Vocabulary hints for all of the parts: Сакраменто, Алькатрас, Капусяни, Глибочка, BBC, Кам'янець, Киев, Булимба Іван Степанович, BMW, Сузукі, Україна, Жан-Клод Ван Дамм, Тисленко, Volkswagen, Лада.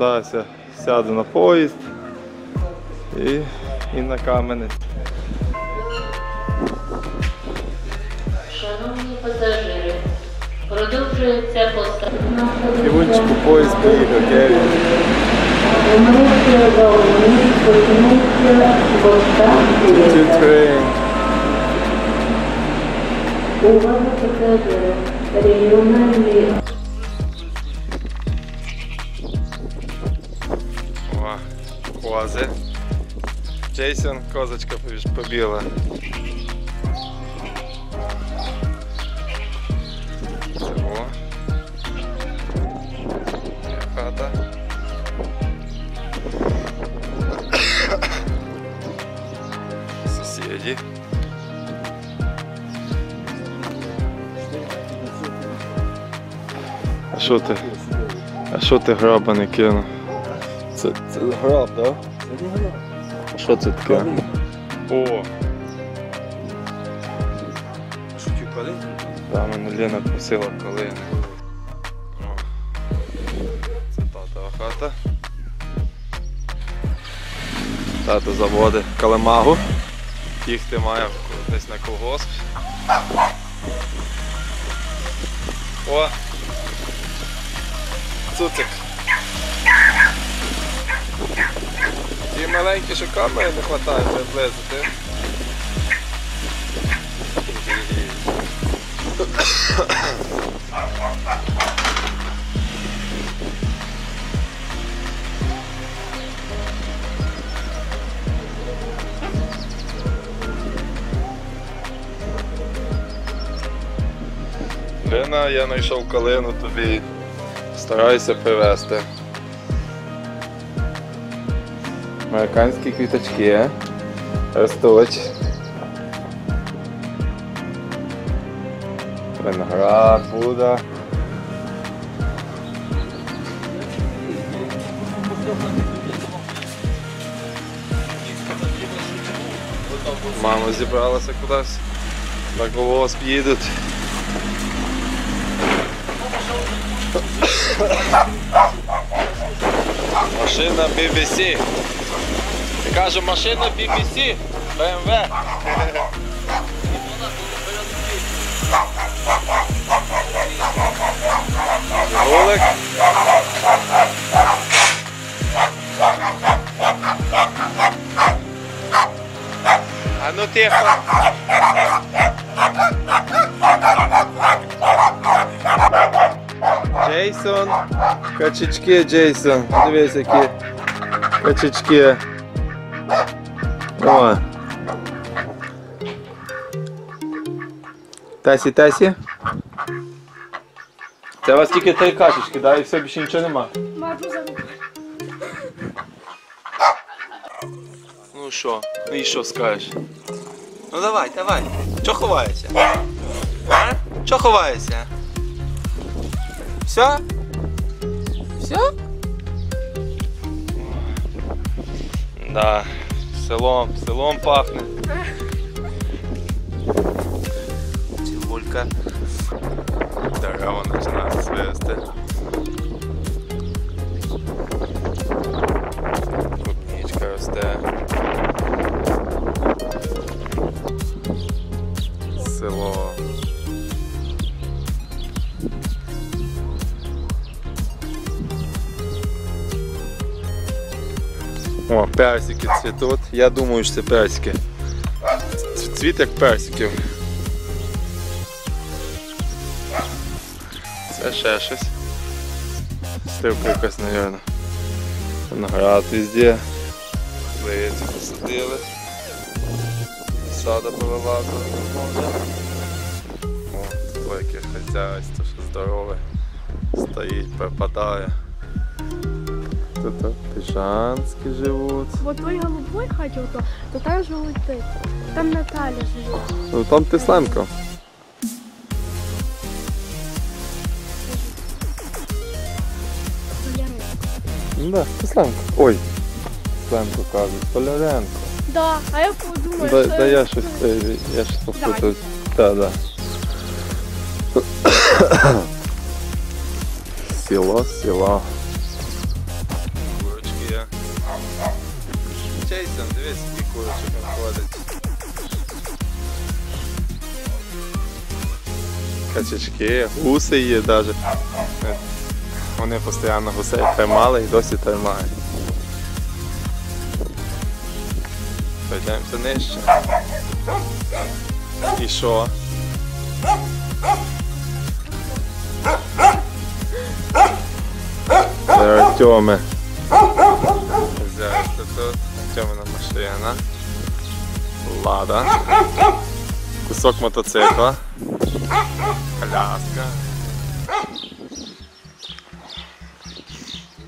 повертаюся, сяду на поїзд і на Кам'янець. Шановні пасажири, продовжується посадка. Півончику поїзд поїхав, Києві. Увага, пасажири, регіональний. О, кози. Джейсон, козочка побіла. О. Хата. Сусіди. А що ти граба не кинув? Це граб, так? Да? А що це таке? О! А що ті калини? Та, мене Лена просила калини. О. Це татова хата. Тато заводить калемагу. Їхати має десь на колгосп. О! Цуцик. Ті маленькі, що камери не хватає приблизити. Ліна, я знайшов калину тобі. Стараюся привезти. Американські квіточки ростуть. Виноград, буда. Мама зібралася кудись. На колгосп їдуть. Машина BBC. Я кажу, машина BBC, BMW. Ролик. А ну тихо. Джейсон, качечки, Джейсон, дивись, які качечки. О. Тасі, Тасі. Це у вас тільки три качечки, да? І все, більше нічого нема. Ну що, ну і що скажеш? Ну давай, давай. Чого ховаєшся? А? Чого ховаєшся? Все? Все? Да, селом пахне. Цибулька. Дорога починає свисти. Клубничка росте. Село. О, персики цвітуть. Я думаю, що це персики. Цвіт як персиків. Це ще щось. Стрілка якась, мабуть. Виноград везде. Лиці посадили. Сада повела. О, тут яке хазяйство, що здорове. Стоїть, припадає. Тут піжанські живуть. В той голубой хаті, то там живуть ти. Там Наталя живе. Ну там Тисленко. Толяренко. Ну да, Тисленко. Ой, Тисленко кажуть, Толяренко. Да, а я подумаю, що... Да, я щось попутаю. Да. Село. там 200 курочек ходить. Качечки, гуси є навіть. Вони постійно гусей тримали і досі тримають. Пойдемося нижче. І що? Це Артеми. Взявся тут. Артемина машина. Лада. Кусок мотоцикла. Коляска.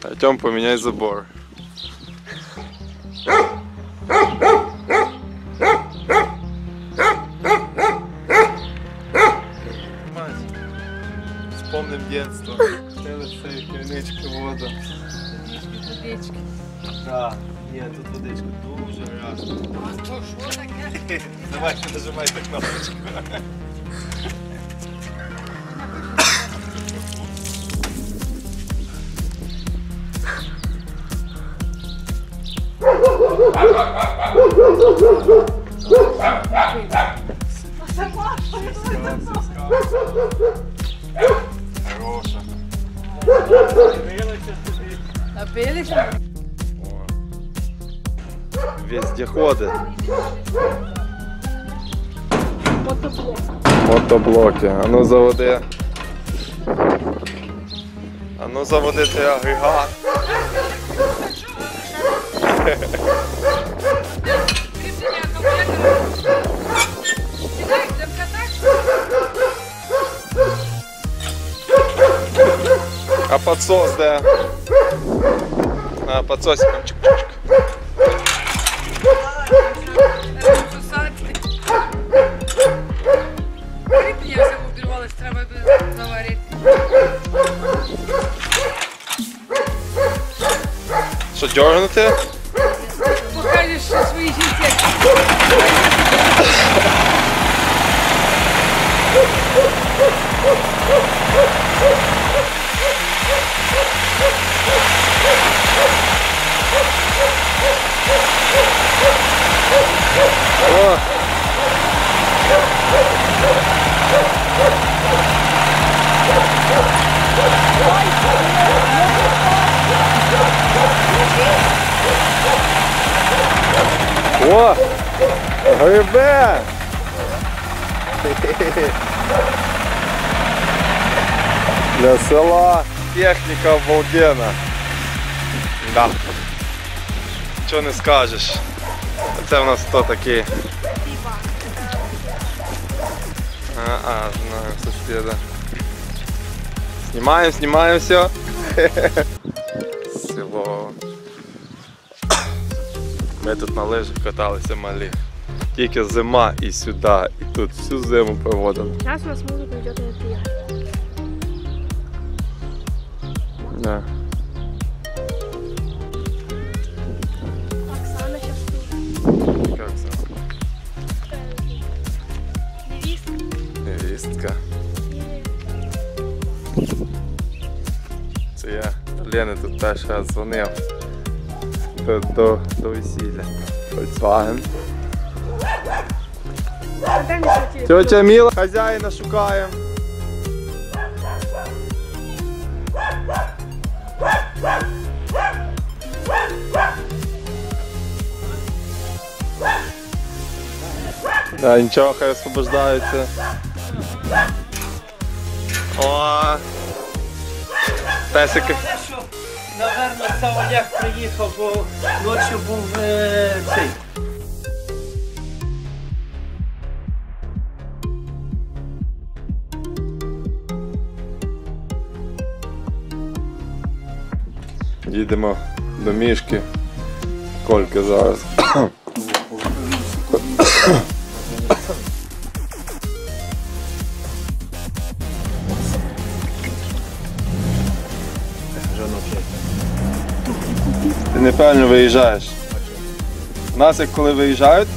Артем, поменяй забор. Вспомним детство. Целые кирнички, воду. Водички. Да, нет, тут водичка дуже рясно. Давайте нажимайте кнопочку. Хороша. Напилися? Везде ходить. Мотоблоки. Ану заводи. Ану заводи цей агрегат. А подсос, да. А подсосиком. Чик-чик-чик. Я все убивалась, треба заварить. Что, дернуты? Покажешь свои жильцы. О! О! Грибе! Для села техника обалдена. Да. Чого не скажеш? Це в нас хто такий? А, знаю соседа. Знімаємо, знімаємо все. Село. Ми тут на лижах каталися малі. Тільки зима і сюди, і тут всю зиму проводимо. Зараз у нас музика йде на приїхати. Да. Це я Лені тут теж дзвонив до весілля. Volkswagen. Тетя Міла, хазяїна шукаємо. Да, нічого, хай освобождаються. О, песики. Наверно, це Олег приїхав, бо ночі був цей. Їдемо до мішки. Кольки зараз. Неправильно виїжджаєш. У нас, як коли виїжджають,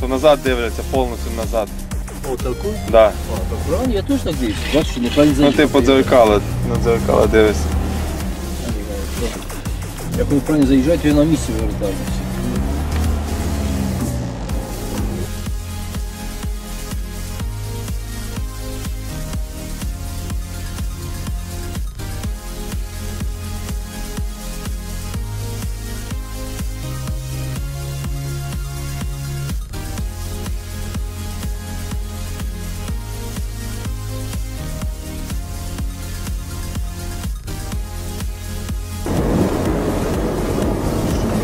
то назад дивляться, повністю назад. О, таку? Да. О, так. Я теж так дивлюсь. Бачиш, неправильно заїжджаєш. Ну, ти по дзеркало, на дзеркало дивишся. Я коли правильно заїжджаю, то я на місці вивертаюся.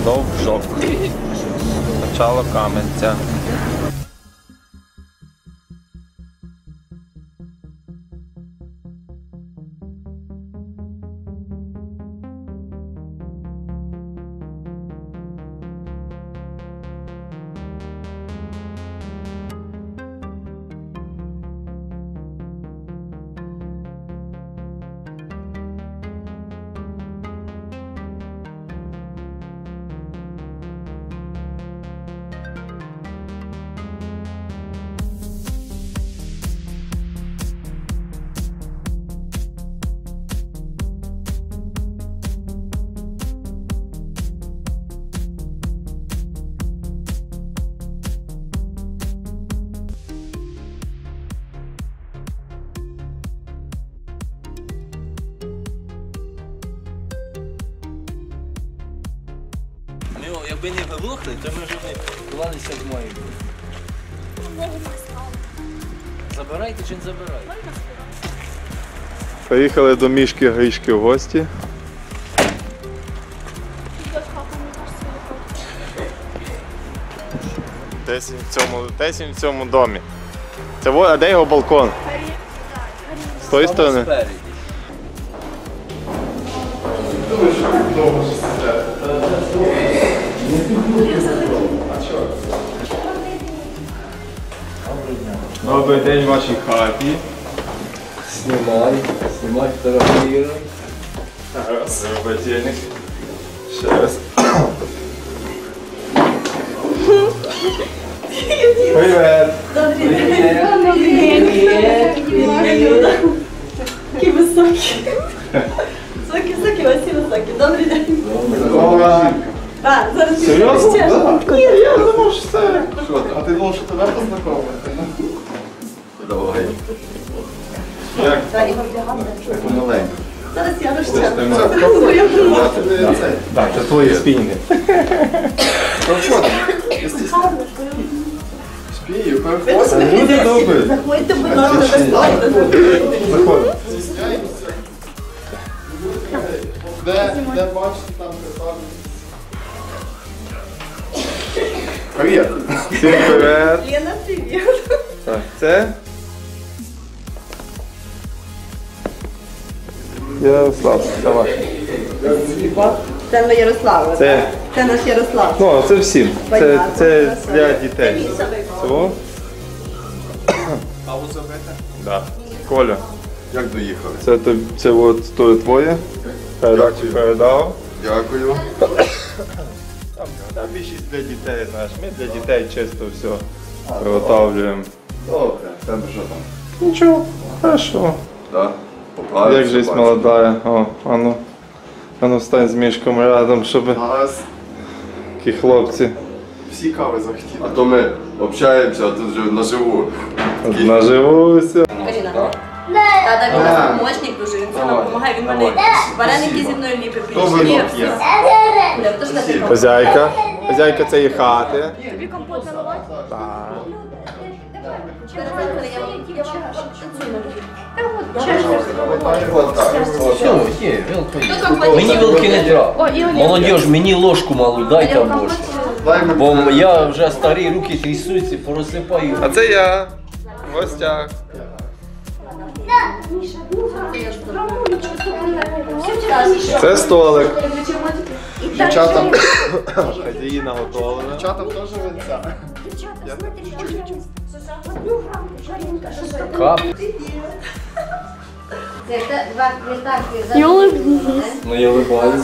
Довжок. Почало Кам'янця. Якби не виглухли, то ми вже ховалися в мої. Забирайте чи не забирайте? Приїхали до Мішки Гришки в гості. Десь він в цьому домі. Це, а де його балкон? З тої сторони? Добрий день в вашій хаті. Знімай, фотографіруй. Раз, роботильник. Ще раз. Привет! Добрий день! Добрий день! Такі високі. Високі, Васі високі. Добрий день! Добре! А, зараз ти вирішиш? Ні, я думав, що це... А ти думав, що тебе познайомити? Давай. Як? Так, його вдягати. Так, помаленько. Зараз я розчаю. Так, це твої спінінги. Ну що там? Гарно, твої. Спію, переходимо. Буде добре. Заходьте, будь ласка, заходьте. Заходимо. Зісняємося. Де бачите, там красавці. Привет! Всем привет! Лена, привет! Так, це... Ярослав, це ваш. Це на Ярослава, так? Це наш Ярослав. Ну, це всім. Це для дітей. Цього. Паву забити? Так. Коля. Як доїхали? Це от твоє. Передачу передав. Дякую. Та більшість для дітей, знаєш, ми для дітей чисто все приготовлюємо. Добре, в тебе що там? Нічого, хорошо. Так, поправився. Як життя молодая. О, ану встань з Мішком рядом, щоб... Такі хлопці. Всі кави захотіли. А то ми общаємося, а тут вже наживу. Наживуся. Каріна. Тата Віна помощник дуже, він нам допомагає, він мене вареники зі мною ліпить, пиріжки, все. Хозяйка. Хозяйка цієї хати. Тобі компот наливати? Так. Мені вилки не треба. Молодіж, мені ложку малу, дай там ложку. Бо я вже старі, руки трясуться, порозсипаю. А це я. В гостях. Це столик. Дівчатам хазяї наготовили. Дівчатам теж винця. Дівчата, смотри, одну грамку жаренка. Така. Це два квітарки за... Ну, я улыбаюсь.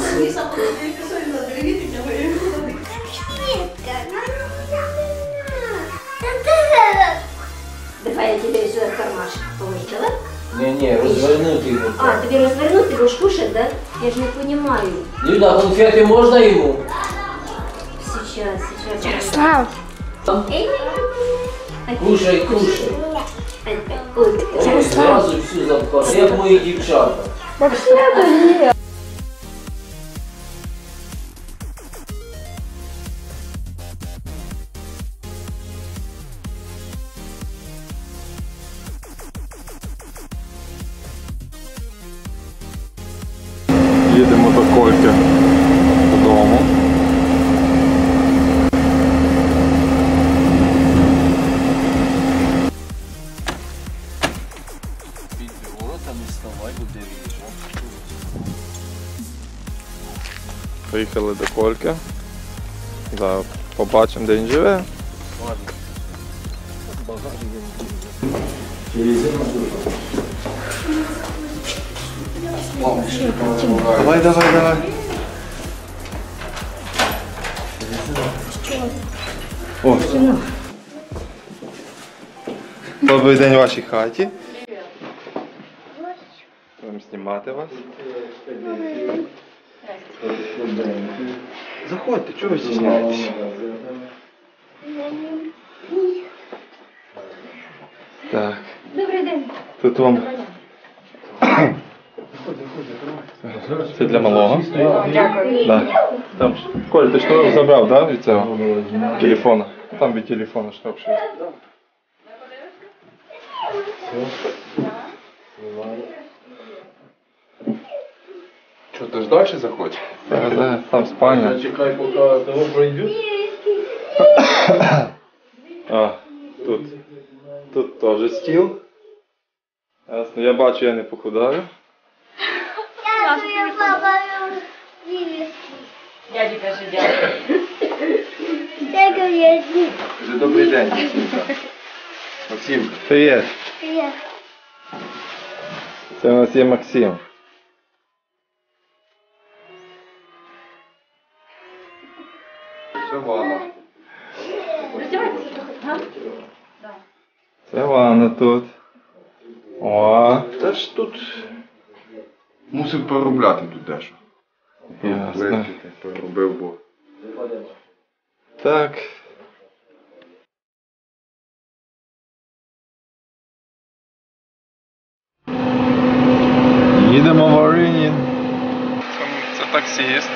Давай я тебе сюда кармашек положила. Не-не, развернуть его. А, тебе развернуть, ты будешь кушать, да? Я же не понимаю. Люда, конфеты можно ему? Сейчас. Ярослав! Кушай. Он сразу всю запахал. Хлеб мои девчата. Вообще-то нет. Їдемо до Кольки додому. Приїхали до Кольки. Да, побачимо, де він живе. Давай, давай, давай. О. Добрий день у вашій хаті. Будемо знімати вас. Заходьте, чого ви стісняєтесь? Так. Добрий день. Тут вам. Це для малого. Дякую. Да. Там... Коль, ти що забрав, да, від цього телефона? Там від телефона штраф. Что, ты ж дальше захочешь? Да, да, там спальня. Чекай, пока того пройдет. А, тут тоже стил. Ясно, я бачу, я не похудаю. Дядя, кажи, дядя. Дядя, я здесь. Добрый день, Максимка. Максимка. Привет. Привет. Це у нас є Максим. Це ванна. Це ванна тут. О. Та ж тут мусив проробляти тут дещо. Ясно. Проробив, бо. Так. Їдемо в Оринін. Це таксист.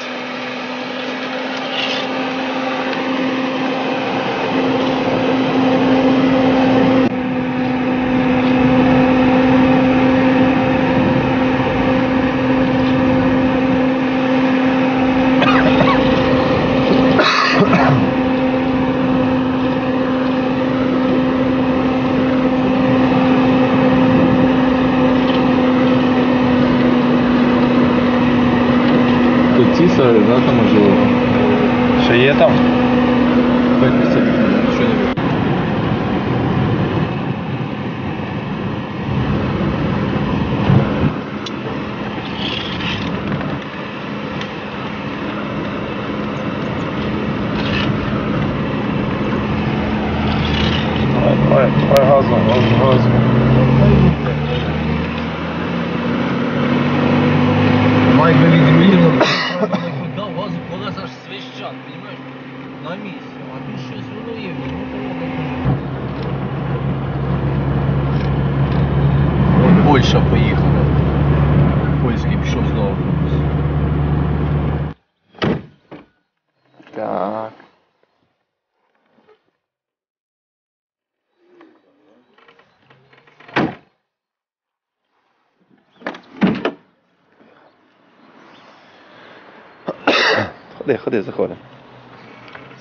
Ходи, ходи, заходи.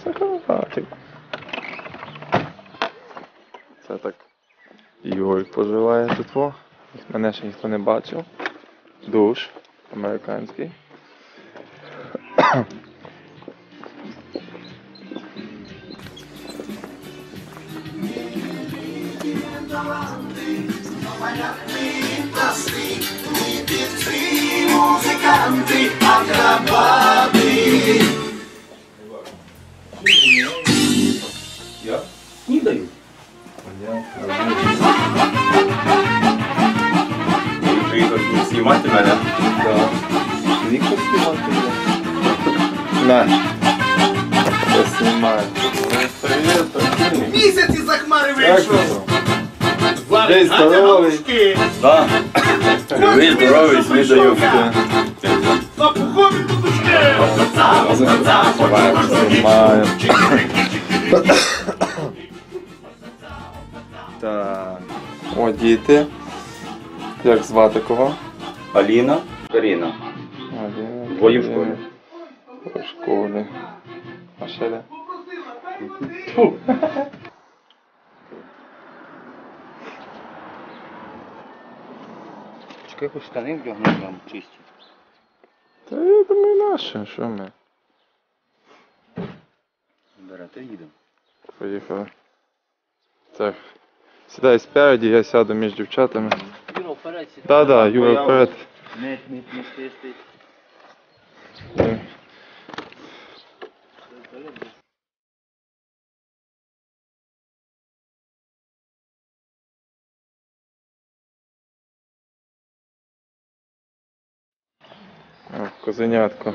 Заходи. Це так Юль поживає тут. Во. Мене ще ніхто не бачив. Душ американський. Музиканти, акробати. Я? Не даю. Ты как-нибудь снимать тебя, да? Да. Ты как снимать тебя? На. Я снимаю. Привет. Месяц из Ахмары вышел. Здесь здоровый. Да. Вы здоровый, вы даёте. Так. О, діти. Як звати кого? Аліна. Каріна. Двоє в школі. В школі. А ще де? Трошки якось штани вдягнуть там чисті. Та я думаю, наше, що ми? Берете, їдемо. Поїхали. Так. Сідай спереді, я сяду між дівчатами. Юра, вперед сідай. Да-да, Юра, вперед. Не стисти. Козенятко.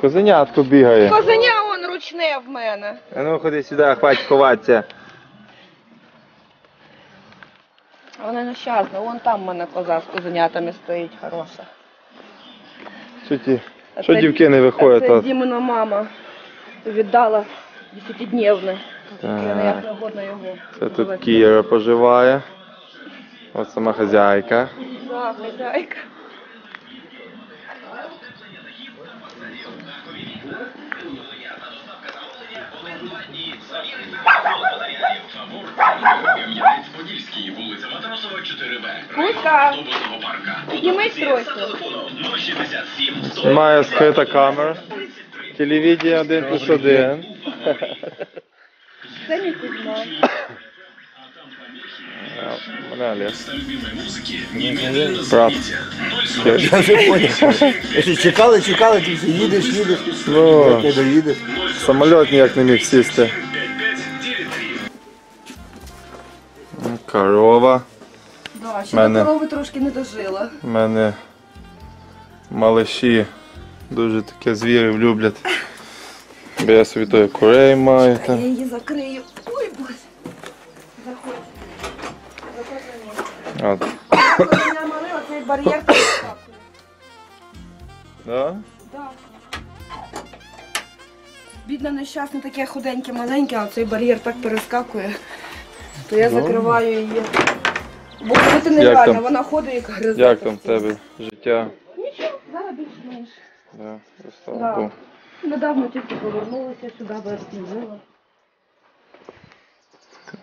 Козенятко бігає. Козеня он ручне в мене. А ну ходи сюди, хвать ховатися. Вона нещасна, вон там в мене коза з козенятами стоїть, хороша. Що дівки не виходять? Це Дімина мама віддала 10-дневне. Це тут Кіра поживає. Ось сама хазяйка. Так, хазяйка. Має скрита камера. Телевізія 1+1. Це не підмає. Брат. Я вже понял. Якщо чекали, ти все їдеш. Ну, самоліт ніяк не міг сісти. Корова. Да, ще до корови трошки не дожила. У мене малиші дуже таке звірів люблять. Бо я собі тої курей маю. Я її закрию. Ой, Боже. Заходь. Заходь на місце. От. Коли мене морила, цей бар'єр поставлю. Да? Да. Бідно нещасне таке худеньке, маленьке, а цей бар'єр так перескакує. То я закриваю її. Бо це нереально, вона ходить і гризе. Як там в тебе життя? Нічого, зараз більш-менш. Да. Недавно тільки повернулася сюди, бо я снідила.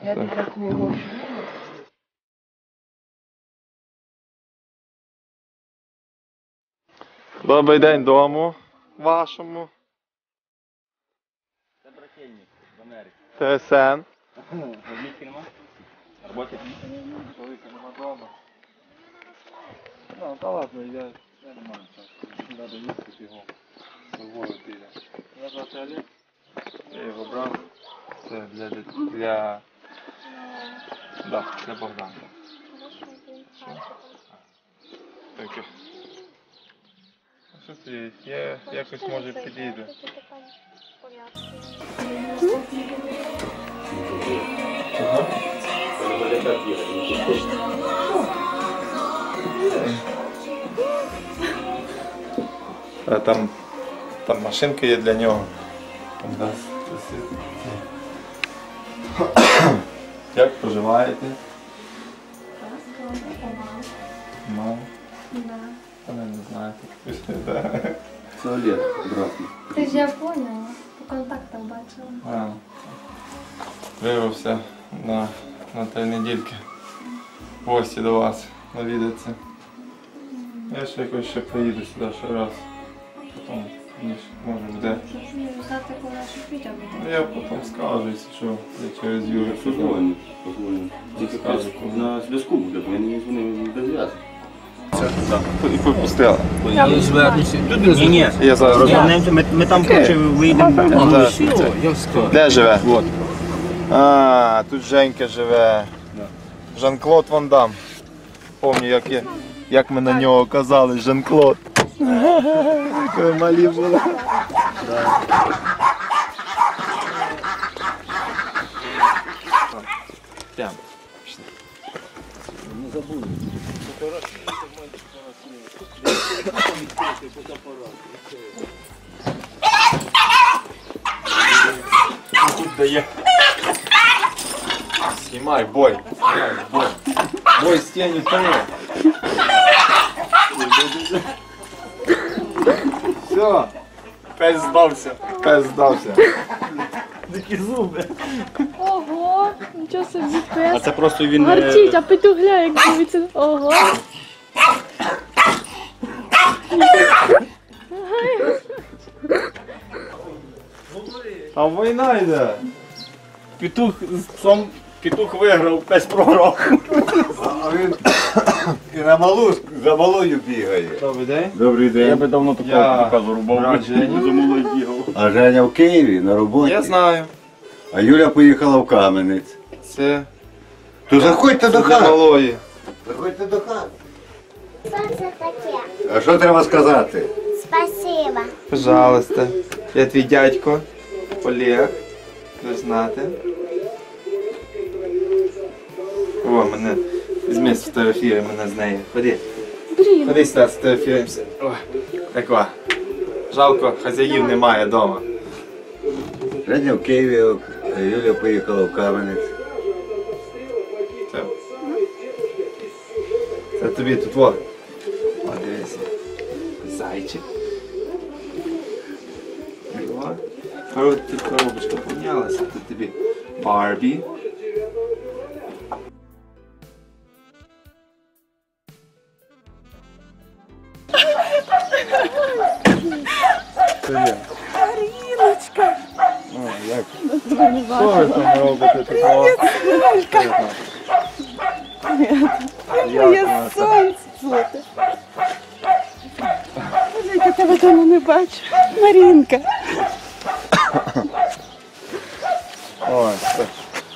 Я тут рахую гроші. Добрий день дому вашому. Це брательник з Америки. ТСН. Возьмите нема? Работает? Человека нема дома. Да, ладно, я нормально. Надо искать его. Вывозят или... Я звати Олег. Я его брал. Это для... Да, для Богдана. Таке. Що це є? Я якось може підійду. А там машинка є для нього. Як проживаєте? Мама. Вона не знає. Це Олег, брат. Ти ж я поняла, по контактам бачила. Вирвався на 3 недільки в гості до вас навідатися. Я ще якось приїду сюди ще раз. Потім, може, буде. Я потім скажу, якщо через Юру. Тільки скажу, на зв'язку буде, бо я не дозв'язку. І випустила. Ні, ми там хоче вийдемо. Де живе? А, тут Женька живе. Жан-Клод Ван Дамм. Помню, як ми на нього казали, Жан-Клод. Такої малі були. Прямо. Не забуду. Снимай, бой. Бой с тени второй. Все. Пес сдался. Такі зуби. Ого, нічого собі пес. А це просто він... Гартіть, а петугля, як дивиться. Ого. А війна йде. Петух сам петух виграв, пес програв. А він і на малу за малою бігає. Добрий день. Добрий день. Я би давно такого петуха зарубав. А Женя в Києві на роботі. Я знаю. А Юля поїхала в Кам'янець. Це. То заходьте до хати. Заходьте до хати. Що це таке? А що треба сказати? Спасибо. Пожалуйста. Я твій дядько Олег. Будеш знати. О, мене візьми сфотографіруємо мене з нею. Ходи. Ходи сюди, сфотографіруємося. Так о. Жалко, хазяїв немає вдома. Женя в Києві, Юля поїхала в Кам'янець. Це тобі тут во. О, дивися. Зайчик. О. А от тут коробочка помінялася, тут тобі Барбі. Це я. Маріночка. О, як? Що там робите такого? Маріночка. Привіт. Моє сонце золоте. Я тебе давно не бачу. Марінка. Ой, так.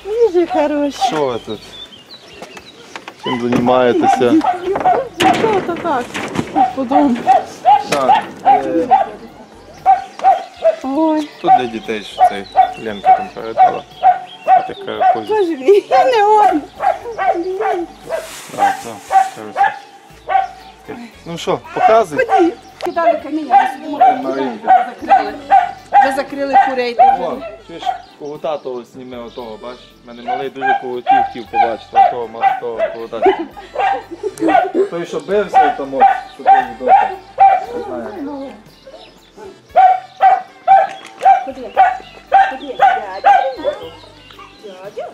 Дуже хороший. Що ви тут? Чим займаєтеся? Що-то так, по дому. Так. Ой. Тут для дітей, що цей Ленка там передала. Така позиція. Боже мій, я не он. Так, так. Ну що, показуй. Ході. Кидали каміння. Марінка. Ви закрили курей. Чуєш, когута того зніми, отого, бачиш? У мене малий дуже когутів хотів побачити, отого, того, когута. Той, що бився, то може, що ти не добре. Не знаю. Ходи, ходи, дядя. Дядя.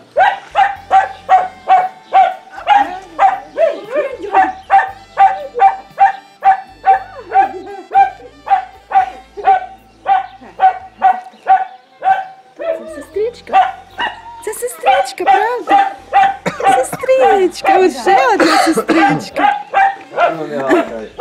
Сестричка, ось ще одна сестричка. Ну не гавкай.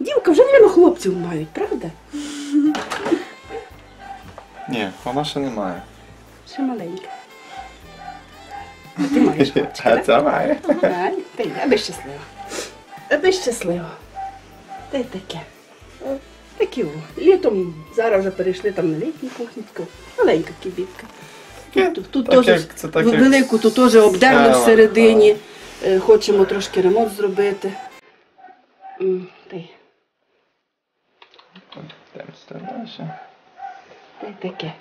Дівка, вже, мабуть, хлопців мають, правда? Ні, вона ще не має. Ще маленька. А ти маєш хлопчика, так? Це має. Аби щаслива. Аби щаслива. Та й таке. Такі о. Літом, зараз вже перейшли там на літню кухню. Маленька кібітка. Тут теж велику, тут теж обдерли всередині. Хочемо трошки ремонт зробити. Та й таке.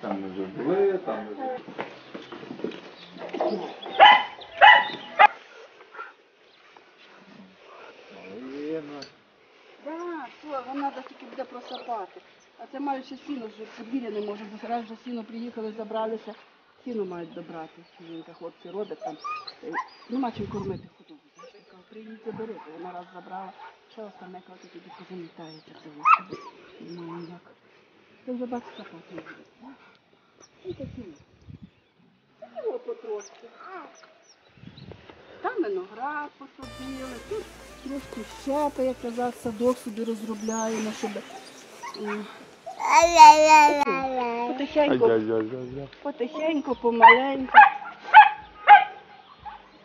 Там ми вже були, там ми вже були. Так, вона тільки буде просапати. А це мають ще сіно, вже подвір'я не може, бо раз вже сіно приїхали, забралися. Сіно мають добрати, жінка, хлопці родять там. Нема чим кормити худобу. Приїдь заберете, вона раз забрала. Ще остане, коли тоді позамітається. Нема ніяк. Це вже бачиш сапати не буде, так? І такі. Це його потрошки. Там виноград посадили, тут трошки щепи, як казав, садок собі розробляємо, щоб... Потихеньку, помаленьку.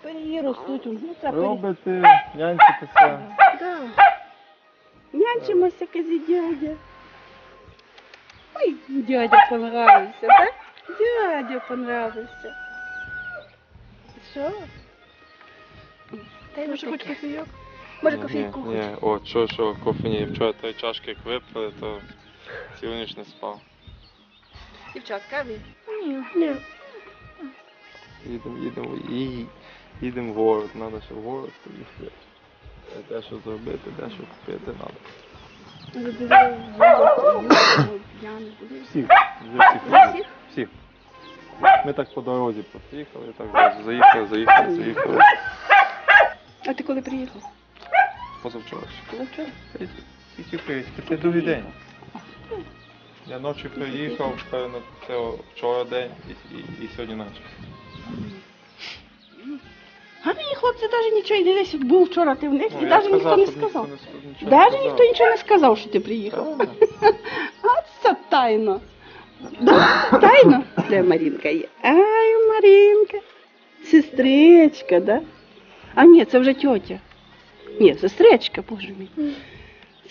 Пирі ростуть. Робите, нянчитеся. Так. Нянчимося, казі дядя. Ой, дядя понравився, так? Дядя понравився. Що? Дай, може, хоч кофійок? Може, кофійку хоч? Ні, о, що, кофе ні. Вчора той чашки, як випили, то цілу ніч не спав. Дівчат, каві? Ні. Їдемо в город, треба ще в город. Дещо зробити, дещо купити треба. забивали всіх. Всіх. Ми так по дорозі проїхали, так заїхали. А ти коли приїхав? Позавчора. Позавчора? Це другий день. Я ночі приїхав, певно, це вчора день і сьогодні ночі. Гарні хлопці, навіть нічого, і десь був вчора ти в них, і навіть ніхто не сказав. Навіть ніхто нічого не сказав, що ти приїхав. А це тайно. Тайно? Де Марінка є? Ай, Марінка. Сестричка, да? А ні, це вже тьотя. Ні, сестричка, боже мій.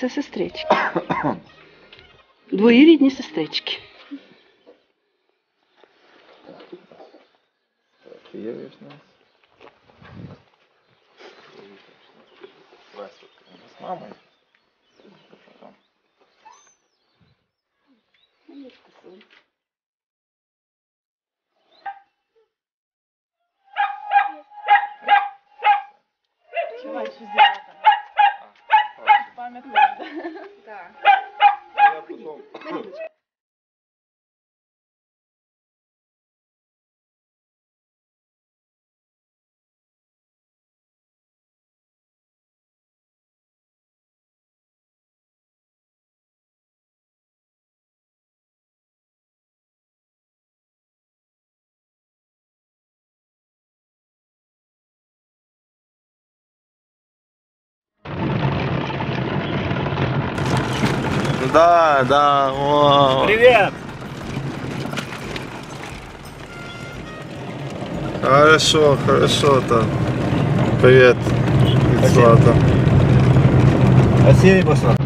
Це сестричка. Двоюрідні сестрички. Да, о. Привет! Хорошо там. Привет, Слата. Спасибо, Слата.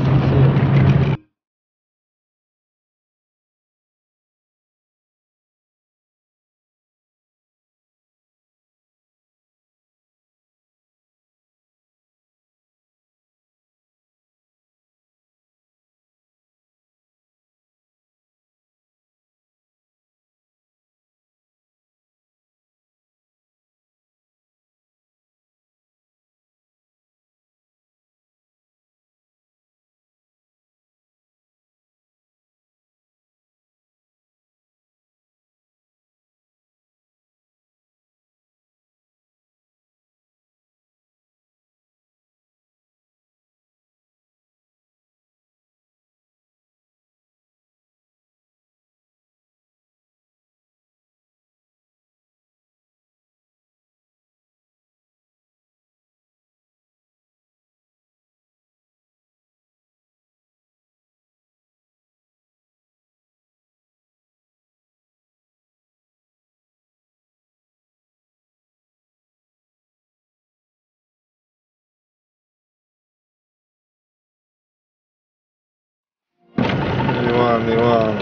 Иван.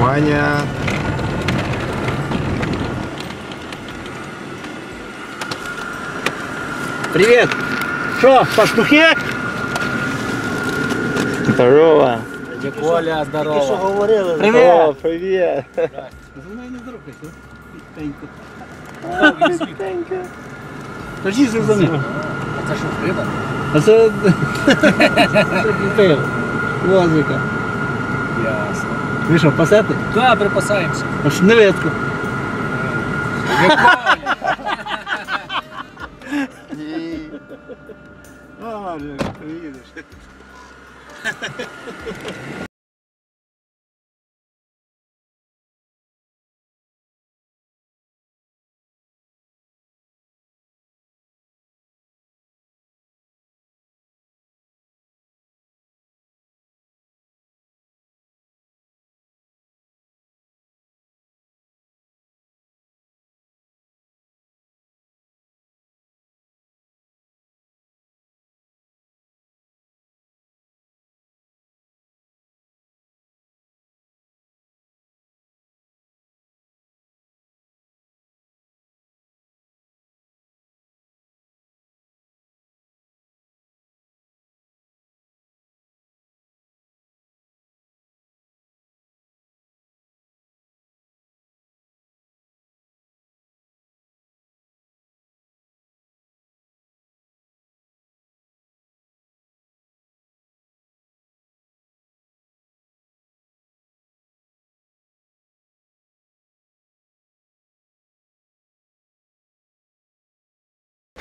Ваня. Привет. Что, пастухи? Здорово. Дядя Коля, здорово. Привет. О, привет. Звонай на здоровье, да? Питенька. Подожди, звони. Це що, риба? А це... Це лозика. Ясно. Ви що, пасете? Так, припасаємося. Аж невидко. А, блядь, приїдеш.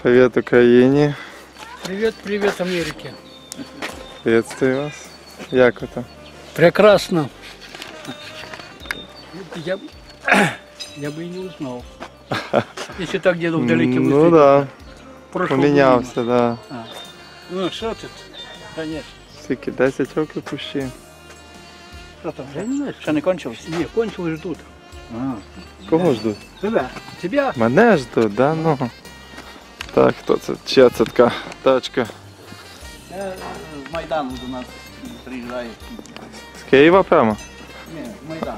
Привет Украине. Привет, привет Америке. Приветствую вас. Як это? Прекрасно. Я бы и не узнал. Если так где-то вдалеке выстрелить. Ну да. Поменялся, да. А. Ну что тут? Конечно. Сики, дай сетелки пущи. Что там? Я не знаю. Что не кончилось? Не, кончилось ждут. А. Кого ждут? Тебя. Тебя? Меня ждут, да ну. Так, хто це? Чия це така тачка? З Майдану до нас приїжджає. З Києва прямо? Ні, з Майдану.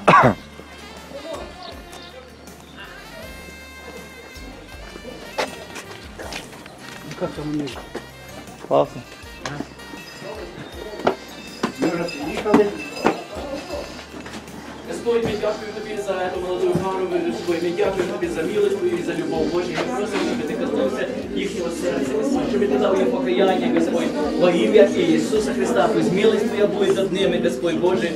Як це мені? Класно. Ми вже приїхали. Господь, ми дякуємо тобі за цю молоду пару, ми дякуємо тобі за милість і за любов Божу. Ми просимо, щоб ти коснувся їхнього серця, щоб ти дав їм покаяння, Господь. Во ім'я Ісуса Христа, пусть милість твоя буде над ними, Господь Божий.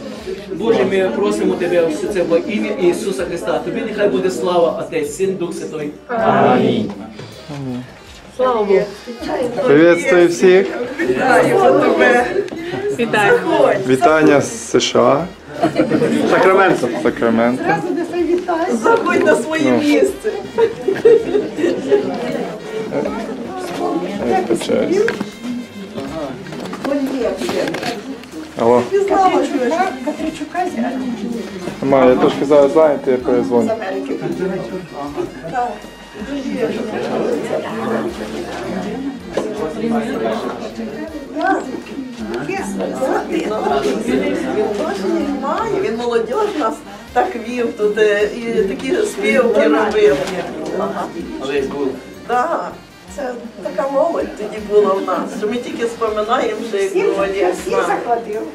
Боже, ми просимо тебе все це во ім'я Ісуса Христа. Тобі нехай буде слава, Отець, Син, Дух Святой. Амінь. Слава Богу. Приветствую всіх. Вітаю тебе. Вітаю. Вітання з США. Сакраменто. Сакраменто. Зразу нехай вітаю. Заходь на своє місце. Я почаюсь. Алло. Ти знала, що Катричука зірнічує. Ма, я трошки зараз зайнятий, я перезвоню. З Америки. Так. Дуже дякую. Він молодь нас так вів тут і такі співки робив. Так, це така молодь тоді була в нас, що ми тільки згадуємо, що як молодь. Я всіх захватив.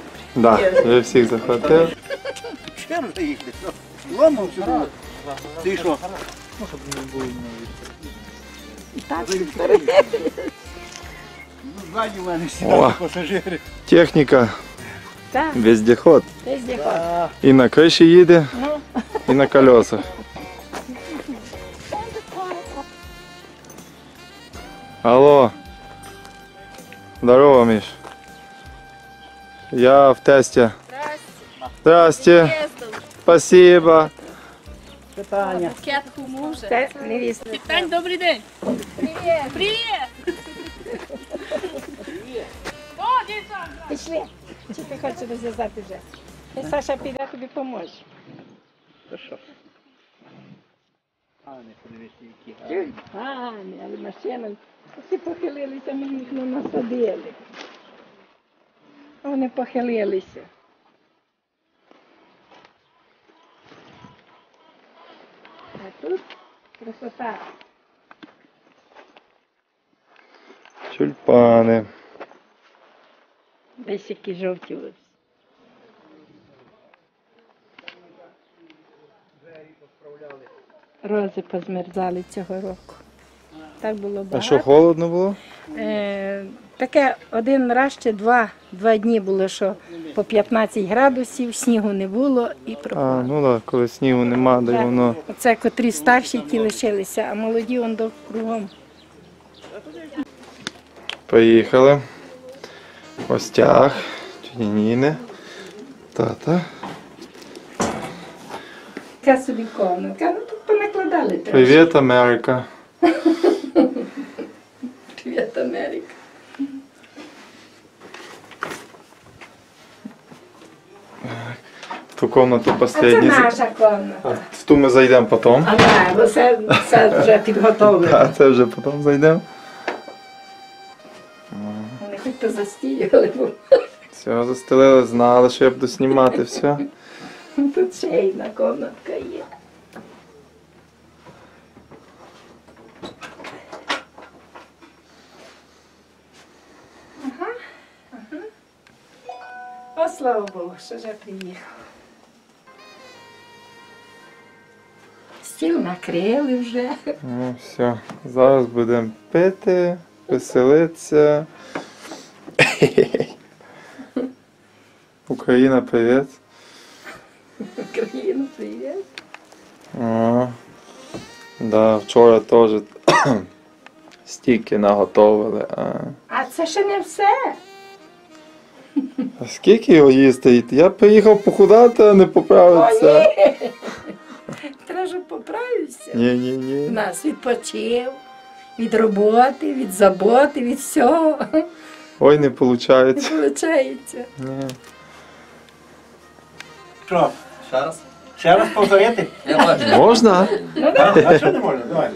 Так, я всіх захватив. Чим ти їх? Ламав сюди. Ти що? Ну, щоб не було навіть. І так. О, техніка, вездеход, і на криші їде, і на колесах. Алло, здорово, Міш, я в тесті. Здрасте, спасибо. Питання. Кетку мужа. Невіста. Питань, добрий день. Привіт. Привіт. Пішли, чи ти хочеш розв'язати вже? Саша піде, тобі поможе. То що? Гани, подивися, які гани. Гани, але машина. Всі похилилися, ми їх не насадили. Вони похилилися. А тут красота. Тюльпани. Ось які жовті ось. Рози позмерзали цього року. Так було багато. А що, холодно було? Таке один раз чи два дні було, що по 15 градусів, снігу не було і пропало. А, ну так, коли снігу нема, так воно... Оце котрі старші, ті лишилися, а молоді вон до кругом. Поїхали. Остяг, чиніни, тата. Така собі комната, ну тут понакладали трошки. Привіт, Америка. Привіт, Америка. В ту комнату останній. А це наша комната. В ту ми зайдемо потім. А так, бо це вже підготовлено. Так, це вже потім зайдемо. Застілювали. Все, застелили, знали, що я буду знімати все. Тут ще й одна кімнатка є. Ага, ага. О, слава Богу, що вже приїхала. Стіл накрили вже. Ну, все, зараз будемо пити, веселитися. Украина, привет. Украина, привет. А, да, вчера тоже стільки наготовили. А це ще не все. А скільки його їсти? Я приїхав похудати, а не поправитися. О, ні. Треба ж поправитися. Ні. Нас відпочив, від роботи, від заботи, від всього. Ой, не виходить. Не виходить. Ні. Що? Ще раз повторити? Можна? Ну, давай. А що не можна? Давай.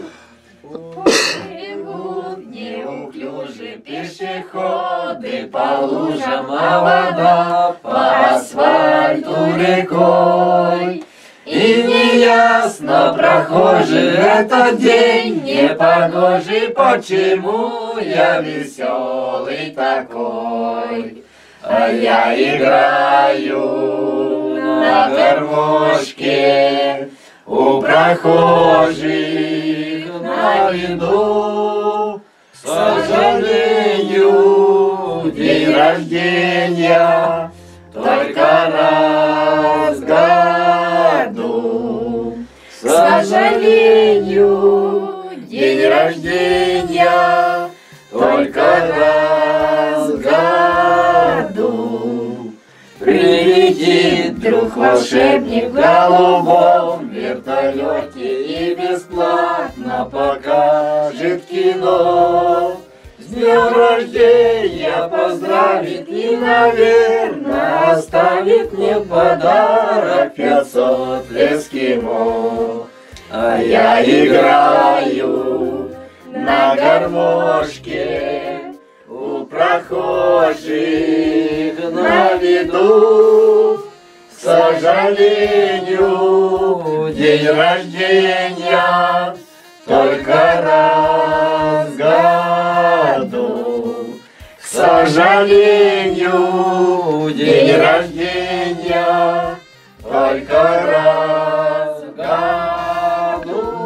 Пешеходы по лужам, а вода по асфальту рекой. И неясно прохожий этот день непогожий, почему я веселый такой. А я играю на гармошке у прохожих на виду. Сожалею, день рождения только раз в году. Сожалею, день рождения только раз в году. Прилетит друг волшебник в голубом вертолете и бесплатно покажет кино. С днем рождения поздравит и, наверное, оставит мне в подарок 500 эскимо. А я играю на гармошке у прохожих на виду. К сожалению, день рождения только раз в году. К сожалению, день рождения только раз в году.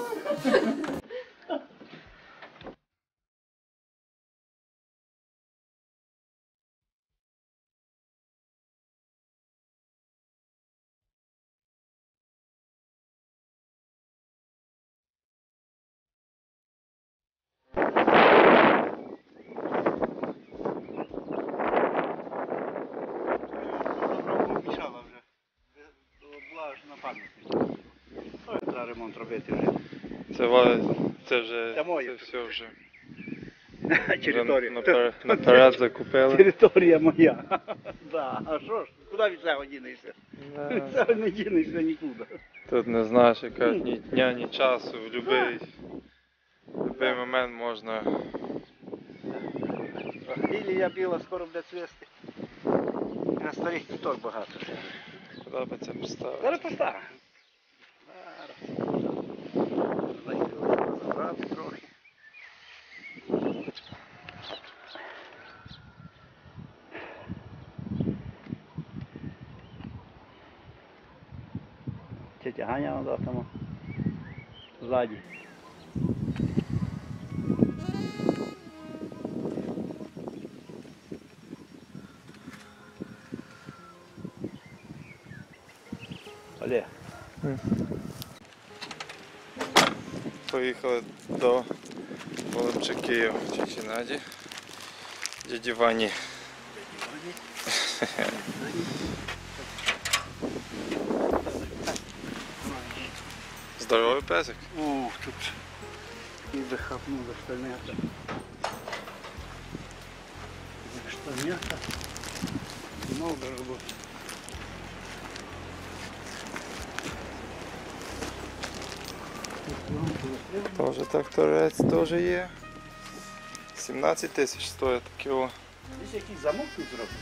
Це вже територія. Наперед закупили. Територія моя. Да. А що ж, куди від цього дінешся? Від цього не дінешся нікуди. Тут не знаєш, яка ні дня, ні часу, в будь-який момент можна. Лілія біла, скоро буде цвісти. На старих квіток багато. Куди би це поставити? Зараз поставимо. Трохи. Це тягання назад там ззаді. Олег. Поїхали до Глибочки Києва, тіті Наді, дяді Вані. Здоровий песик. Ух, тут і захапнув за штанята. За штанята. Много роботи. Тоже тракторець теж є. 17 тисяч стоїть такий. Десь якийсь замок тут зроблений.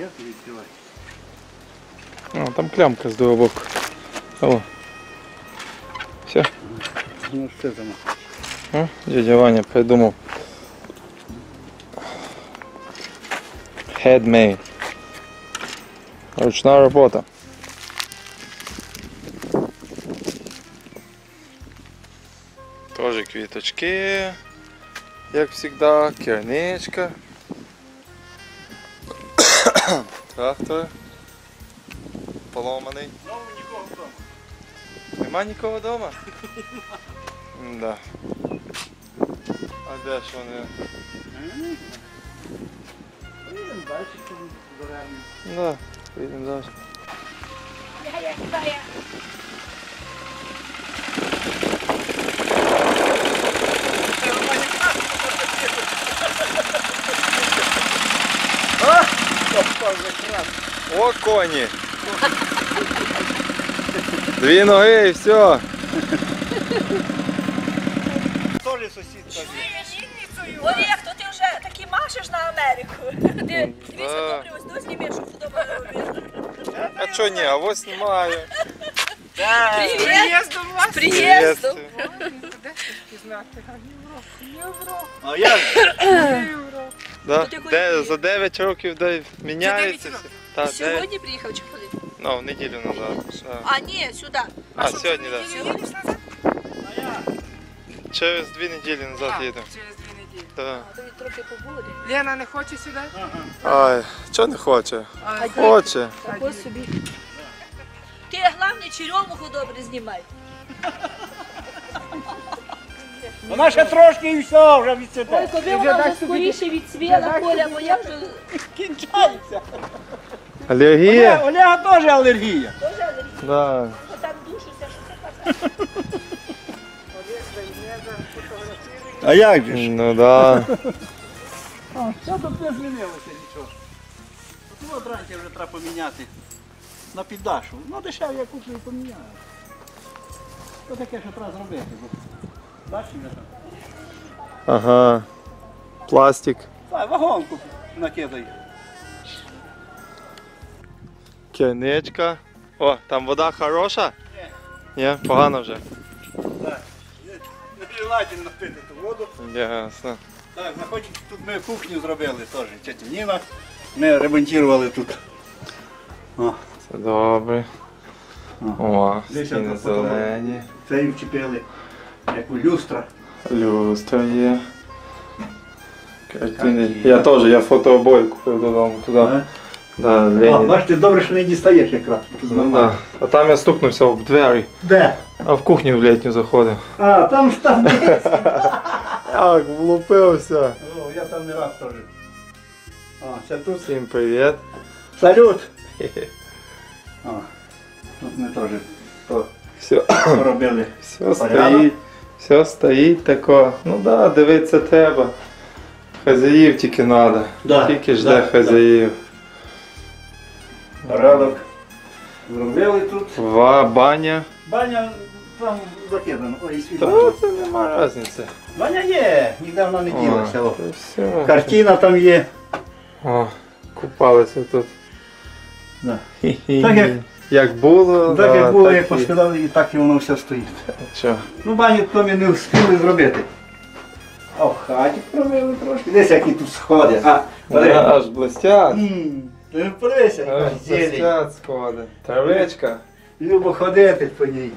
Як він відкривається? Там клямка з другого боку. О. Все. Ну, все замок. Дядя Ваня придумав. Handmade. Ручна робота. Тоже квіточки, як завжди, керничка, трактор поломаний. Нема нікого вдома. Нема нікого вдома? Да. А дальше он... Поедем дальше, чтобы... Да, поедем дальше. О, кони! Две ноги и все. Кто ли сусідка? Олег, то ти вже таки машеш на Америку. Дивіться, добре, ось до знімеш, щоб подобається. А чого ні, а ось знімаю. Привіт! З приїздом вас! З приїздом! Де ж ти знати? Європа! Європа! Да. Де, за 9 років де міняється. Та, сьогодні приїхав чи коли? Ну, в неділю назад. А ні, сюди. А що, сьогодні, так. Сьогодні назад? А я. Через 2 неділі назад їдемо. Через 2 неділі. Так. А тобі трохи побули. Лена не хоче сюди? Ага. Ай, чого не хоче? А хоче. Тако собі. Ти, головне, черемуху добре знімай. Вона ще трошки і все, вже відцвіте. Ой, коли вона вже скоріше відцвіла, Коля, бо я вже... Кінчається. Алергія? Олега теж алергія. Теж алергія? Так. Бо так душиться, що це пасає. А як же ж? Ну да. Що тут не змінилося нічого? Тому от ранці вже треба поміняти на піддашу. Ну дешев я куплю і поміняю. Ось таке, що треба зробити. Ага, пластик. Давай, вагонку накидай. Кінечка. О, там вода хороша? Ні. Ні, погано вже. Так, не приладен напити ту воду. Ясно. Так, знаходимо, тут ми кухню зробили теж, тетяніна. Ми ремонтували тут. О. Це добре. О, стіни зелені. Це і вчепили. Як у люстра. Люстра є. Картини. Я теж, я фотообої купив додому туди. Да, Ленін. Бачите, добре, що не дістаєш якраз. Ну да. А там я стукнувся в двері. Де? А в кухню в літню заходив. А, там штаб. Як влупився. Ну, я там не раз теж. А, ще тут. Всім привіт. Салют. А, тут ми теж. Все. Робили. Все стоїть тако. Ну да, дивитися треба. Хазяїв тільки треба. Да. Тільки жде хазяїв. Порядок. Зробили тут. Баня. Баня там закидано. Ой, світло. Та це нема різниці. Баня є, недавно не ділася. Картина там є. О, купалися тут. Да. Так як. Як було, так як було, як поскидали, і так і воно все стоїть. Що? Ну баню то ми не встигли зробити. А в хаті промили трошки. Десь які тут сходи. Аж блестять. Подивися, аж блестять сходи. Травичка. Любо ходити по ній.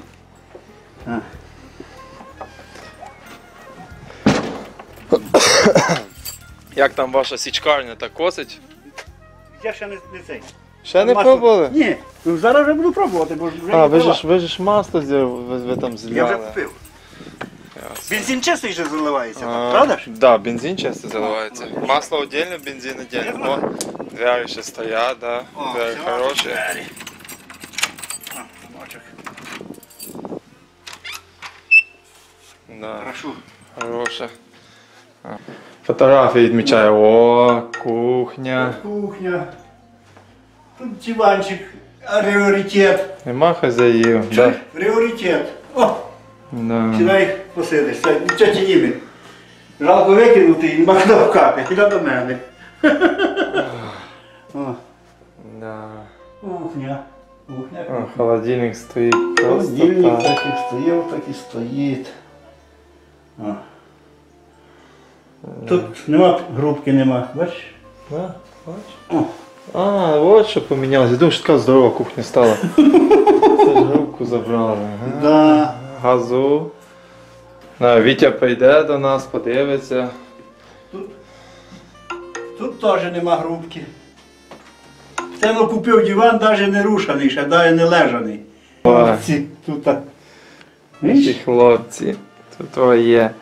Як там ваша січкарня так косить? Я ще не цей. Ще не пробували? Ні, зараз вже буду пробувати, бо вже не пробували. А, ви ж масло ви там зляли. Я вже купив. Бензин чистий же заливається, правда ж? Так, бензин чисто заливається. Масло віддільно, бензин віддільно. Двері ще стоять, так. Двері хороші. Хорошо. Хороше. Фотографії відмічаю. О, кухня. Кухня. Тут диванчик, ріоритет. Нема хазяїв. Ріоритет. О! Сідай посидиш. Тетя Німи. Жалко викинути і можна вкати. Іди до мене. Кухня. Холодильник стоїть. Холодильник так і стоїв, так і стоїть. Тут нема, грубки нема. Бачиш? Бачиш? А, вот что поменялось. Я думаю, что такая здоровая кухня стала. Руку забрали. Да. Газу. Витя прийде до нас, подивиться. Тут теж нема грубки. Тено купив диван, навіть не рушаний, ще навіть не лежаний. Хлопці тут. Ці хлопці. то є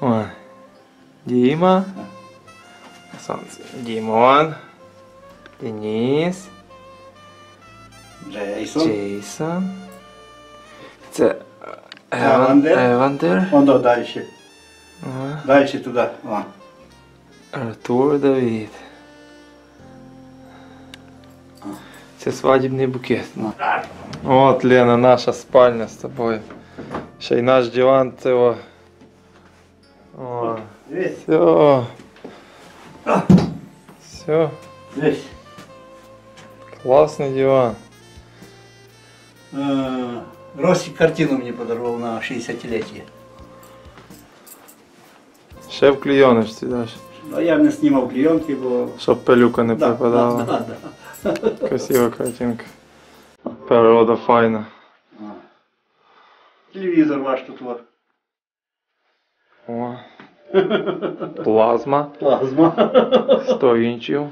о, Діма, Дімон, Деніс, Джейсон. Це Евандер. Он до далі. Далі туди. Артур, Давид. Це свадібний букет. От, Лена, наша спальня з тобою. Ще й наш диван цього. О, все. Все. Классный диван. Росик картину мне подарил на 60-летие. Ще в клееночке дальше. Да, я не снимал клеенки, бо... Чтоб пылюка не попадала. Да. Красивая картинка. Природа файна. Телевизор ваш тут вот. О. Плазма. Плазма. 100 инчів.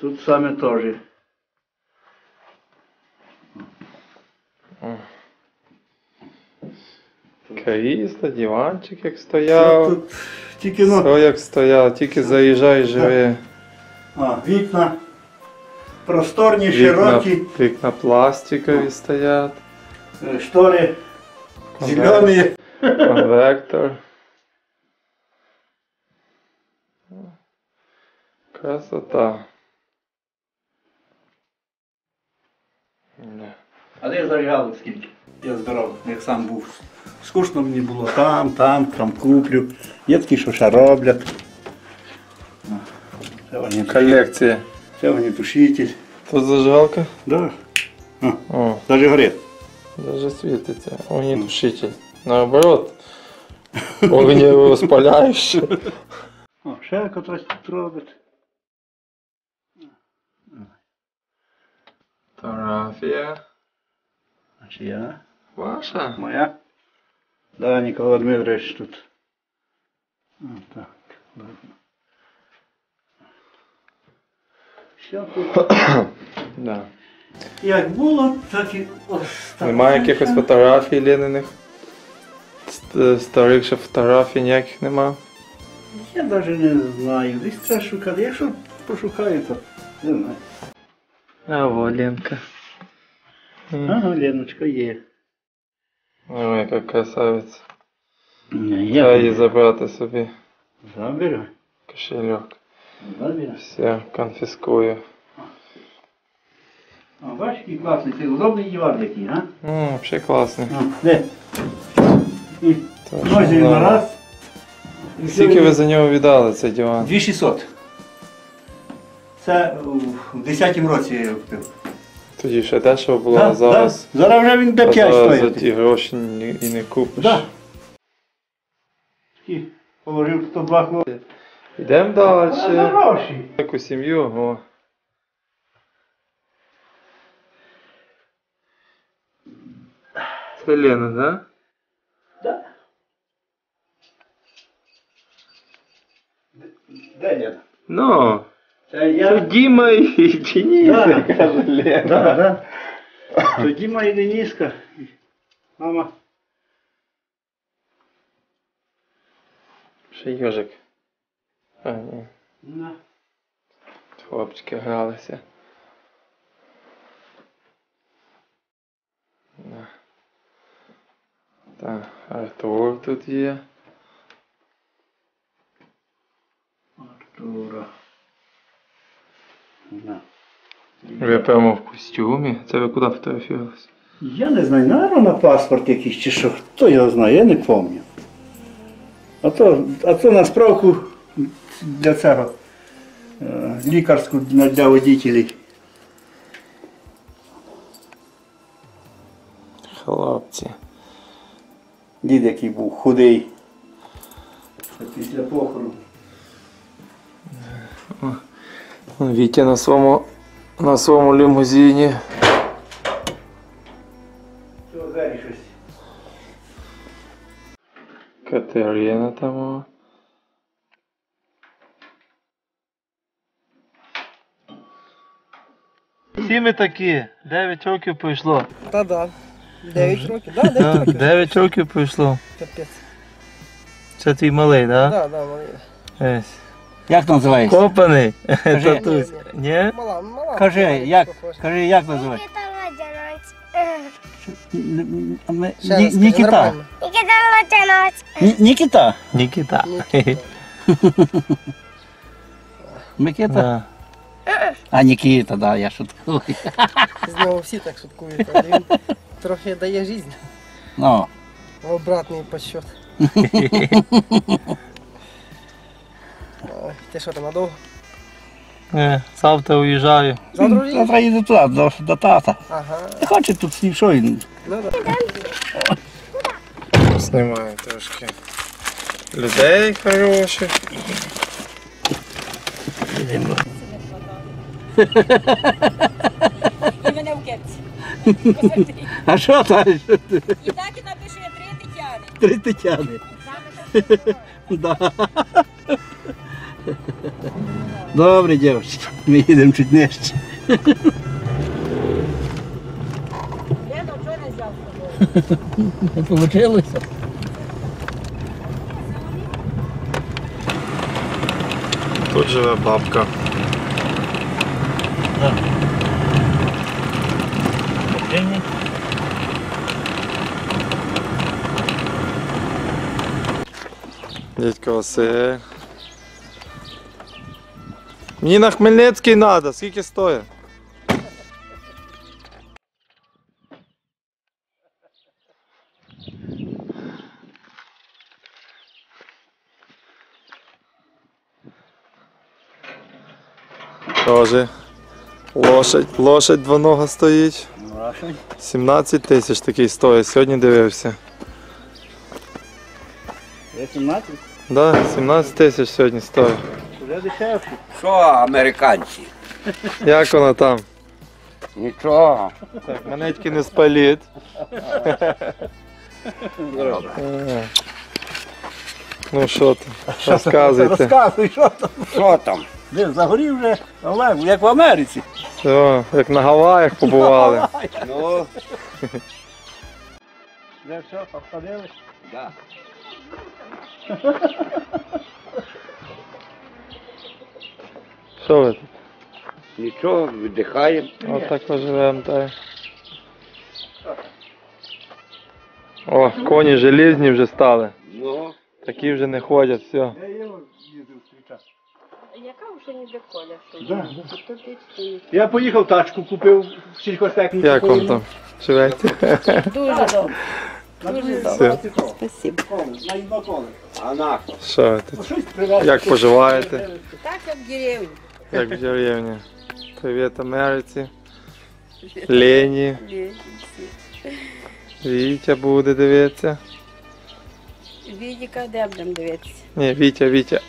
Тут саме теж. Крісло, диванчик як стояв. Тут, тільки, ну... Все як стояв, тільки заїжджай, живи. А, вікна. Просторні, широкі. Вікна пластикові стоять. Штори зелені. Конвектор. Красота. А де я зарягав скільки? Я збирав, як сам був. Скучно мені було там куплю. Є такі, що ще роблять. Колекція. Це огнетушитель. Тут зажигалка? Да. О. Даже горить. Даже світиться. Огнетушитель. Наоборот. Огнево спаляєш. О, ще котрась тут робить. Фотографія. А чия? Ваша? Моя. Да, Николай Дмитриевич тут. Вот так. Ладно. Все тут. Да. Як було, так і осталось. Немає якихось фотографій Лениних? Старих ще фотографій ніяких нема? Я навіть не знаю. Десь треба шукати. Якщо пошукаю, то не знаю. А вот Ленка. Ага, Леночка є. Ой, яка красавиця. Я її забрати собі. Заберу. Кошельок. Заберу. Все, конфіскую. А, бачиш, який класний, це удобний диван який, а? Ну, взагалі класний. Де? Ножі на раз. Скільки ви за нього віддали цей диван? 2600. Це в 10-му році я купив. Тоді ще дешево було, а зараз... Да. Зараз вже він де 5 стоїть. За ті гроші і не купиш. Да. Такі, положив 102 хлопці. Йдемо далі. За гроші. Таку сім'ю, о. Це Лена, да? Да. Де Лена? Ну. Це Діма і Дениска, каже Лена. Це Діма і Дениска. Мама. Ще Йожик. А, ні. Хлопчики гралися. Так, Артур тут є. Артура. Ви прямо в костюмі? Це ви куди фотографувалися? Я не знаю, наверное, на паспорт якийсь чи що. Хто його знає, я не пам'ятаю. А то на справку для цього, лікарську для водителів. Хлопці. Дід який був худий. Це після похорону. Вітя на своєму лімузині. Що, далі щось? Катерина там. Всі ми такі. 9 років пройшло. Та-да. 9 років. Да, 9 років. 9 років пройшло. Капець. Це твій малий, да? Да, да, малий. Ось. Як називаєшся? Копаний. Татусь. Ні? Мала, мала. Кажи, як називаєшся? Никита. Никита. Никита. Микита? А Никита, да, я шуткую. Знову всі так шуткують, але він трохи дає життя. Ну. В обратний підсчет. Ти що, там надовго? Завтра уїжджаю. Завтра їду туди, до тата. Не хоче тут ні що. Знімаю трошки людей хороших. І мене в кепці. А що так? І так і напише 3 Тетяни. 3 Тетяни. Добре, дівчатки, ми їдемо чуть нижче. Я вже не взяв з собою. Не получилося. Тут живе бабка. Так. Добрий. Дідько Василь. Мені на Хмельницький треба, скільки стоїть? Тоже лошадь двонога стоїть. 17 тисяч такий стоїть, сьогодні дивився. 17? Так, 17 тисяч сьогодні стоїть. Що, американці? Як воно там? Нічого. Так, мене тільки не спаліть. Ну що там? Розказуйте. Розказуй, що там? Що там? Десь загорів вже, але як в Америці. Все, як на Гаваях побували. Ну. Де все, обходили? Так. Що ви тут? Нічого, віддихаємо. Ось так поживемо, так. О, коні желізні вже стали. Такі вже не ходять, все. Я його їздив зустрічати. Яка вже не для Коля? Я поїхав, тачку купив, в сільхозтехніку. Як вам там? Живете? Дуже добре. Дуже добре. Спасибо. Що ви? Як поживаєте? Так, як в деревні. Як в деревні. Привіт, Америці. Лені. Вітя буде дивитися. Вітіка де будемо дивитися? Ні, Вітя.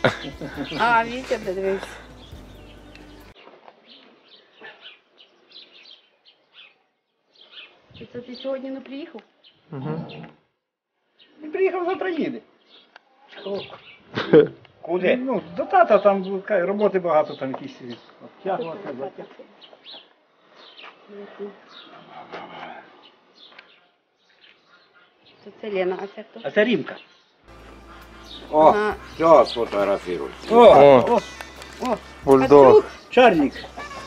А, Вітя буде дивитися. Це ти сьогодні не приїхав? Він приїхав, завтра їде. Куди? Ну, до тата, там роботи багато, там якісь обтягувати. Це Лена, а це хто? А це Рімка. О, все, сфотографіруй. О, бульдог. Чарник,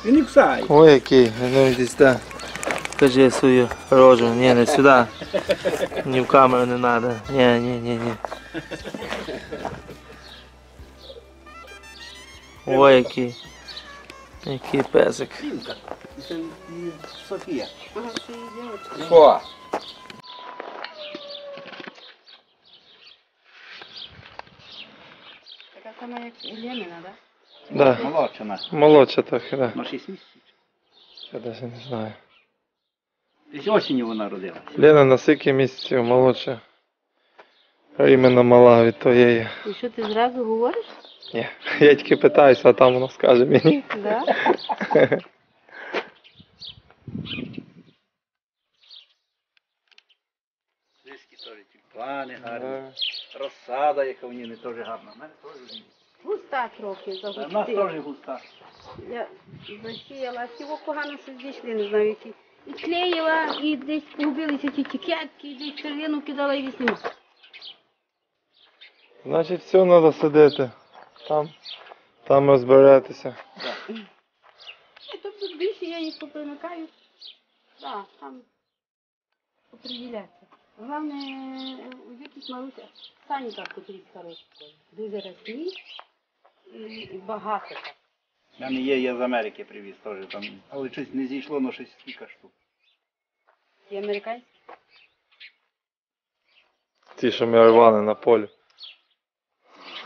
він і псай. Ой, який, ну десь так. Скажи свою рожу. Не, не сюда. Ни в камеру не надо. Не. Ой, який песик. Софія. О! Така сама, як Леніна, да? Да. Молодша наша. Молодша трохи, да. На 6 місяців. Я навіть не знаю. Десь осінню вона родилася. Лена на скільки місяців молодша. Іменно мала від твоєї. І що, ти зразу говориш? Ні, я тільки питаюся, а там вона скаже мені. Да? Звіски теж тюльпани гарні. Розсада, яка в ній теж гарна. У мене теж густа трохи. У нас теж густа. Я засіяла всього погано, що здійшли, не знаю які. І клеїла, і десь погубилися ті тікетки, і десь червину кидала, і вісніма. Значить, все треба садити. Там розберетеся. Так. Тобто більше я їх попримикаю. Так, там оприділяться. Головне, якісь малюся. Сані так потрібні хороші. Дуже рослі і багато. У мене є, я з Америки привіз теж там. Але щось не зійшло, але щось кілька штук. І американські? Ті, що ми рвали на полі.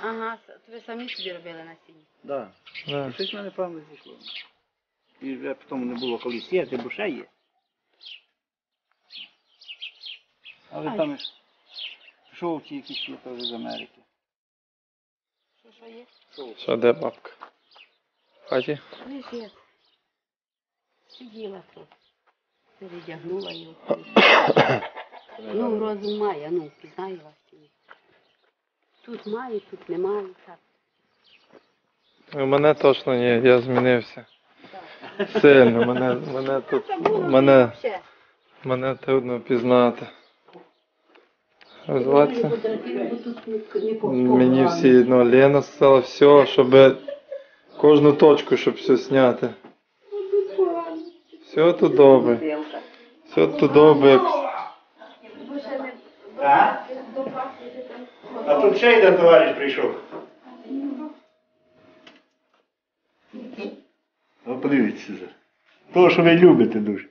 Ага, то ви самі собі робили на сіні? Так. Да. Щось в мене, певно, зійшло. І вже потім не було коли сіяти, бо ще є. Але там шовці якісь є теж з Америки. Що є? Що де бабка? В хаті? Лежить. Сиділа тут. Передягнула його. Ну, розум має, ну, пізнає вас. Тут має, тут немає, так. У мене точно ні, я змінився. Сильно, мене трудно пізнати. Розвиватися. Мені всі одно, Лена сказала все, щоб кожну точку, щоб все зняти. Все тут добре. Все тут добре. А тут ще один товариш прийшов. Ну, подивіться зараз. Того, що ви любите дуже.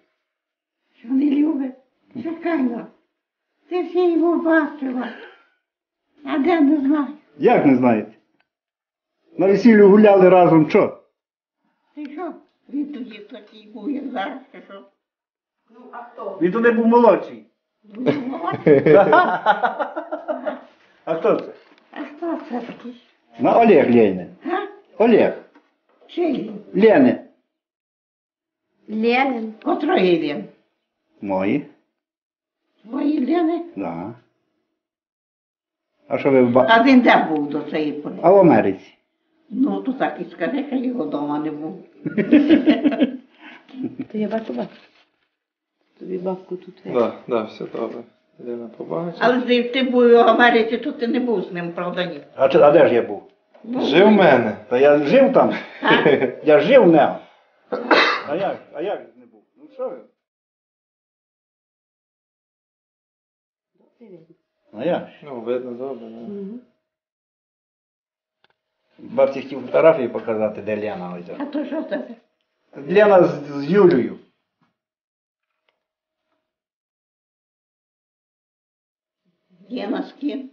Що не любить? Чекала. Ти всі його бачила. А де не знаєш? Як не знаєте? На весіллю гуляли разом, що? Ти що? Він тоді такий був, як зараз, ти що? Ну, а хто? Він тоді був молодший. Був молодший? А хто це? А хто це такий? На Олег Лєйне. А? Олег. Чий? Лєйне. Ленин. Котрої Лен? Мої. Мої Лени? Да. А що ви в бабці? А він де був до цієї пори? А в Америці. Ну, то так і скажи, що його вдома не був. То я бачу бабку. Тобі бабку тут весь. Так, так, все добре. Лена побачила. Але ти був в Америці, то ти не був з ним, правда, ні? А де ж я був? Жив в мене. Та я жив там. Я жив в ньому. А як не був? Ну що ви? А як? Ну, видно, добре. Бабці хотів фотографії показати, де Лена ось. А то що це? Лена з Юлією. Лена з ким?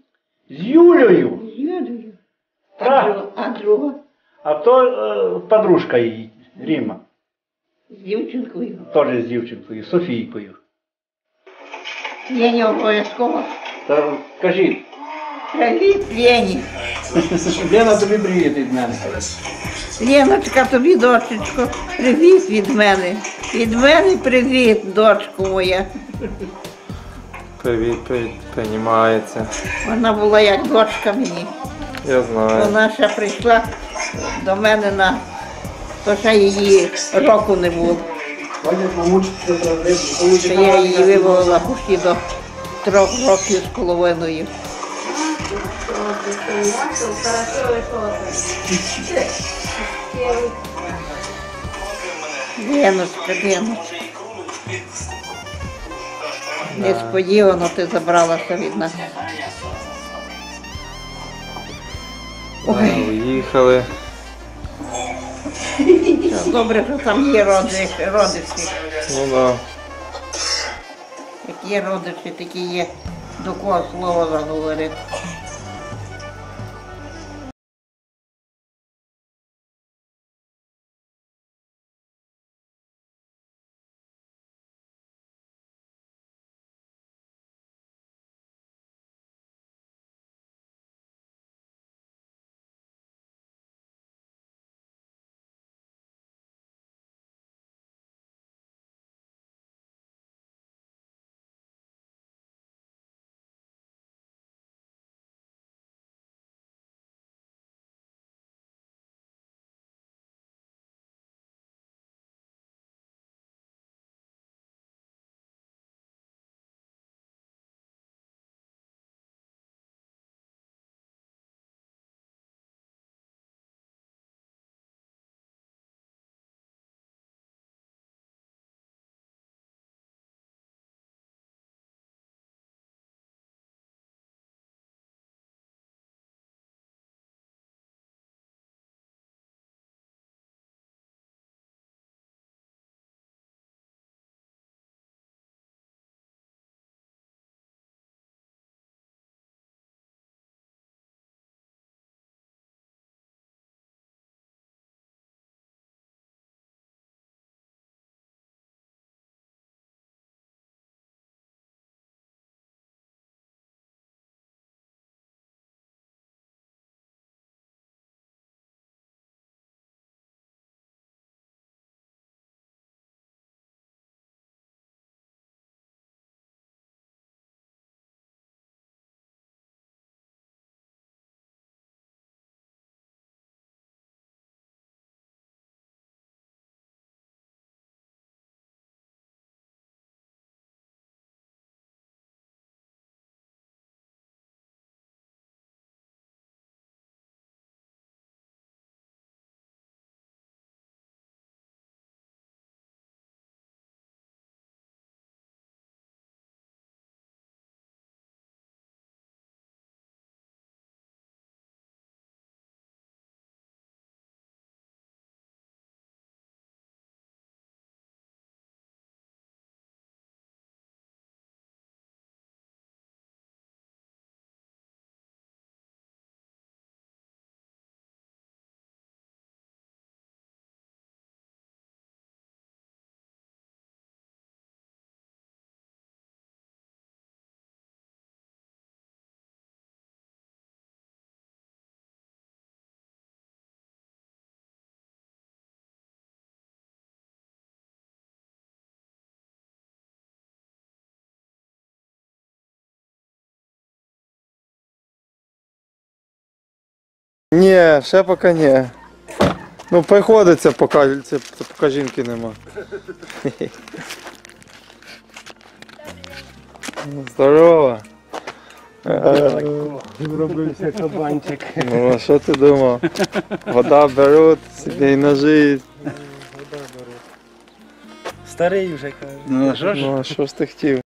З Юлією. З Юлією. А друга? А то подружка її, Ріма. З дівчинкою? Теж з дівчинкою, Софійкою. Лені обов'язково. Та кажіть. Привіт, Лені. Лена, тобі привіт від мене. Леночка, тобі, дочечко, привіт від мене. Від мене привіт, дочко моя. Привіт, приймається. Вона була як дочка мені. Я знаю. Вона ще прийшла до мене на... То ще її року не було. Я її вивела почти до 3 роки з половиною. Леночка, Леночка. Несподівано ти забралася від нас. Уїхали. Добре, що там є родичі. Ну да. Як є родичі, такі є до кого слова заговорити. Ні, ще поки ні. Ну приходиться, поки жінки нема. Здорово. Зробився кабанчик. Ну, а що ти думав? Вода беруть, і ножі. Вода беруть. Старий вже, кажуть. Ну, а що ж ти хотів?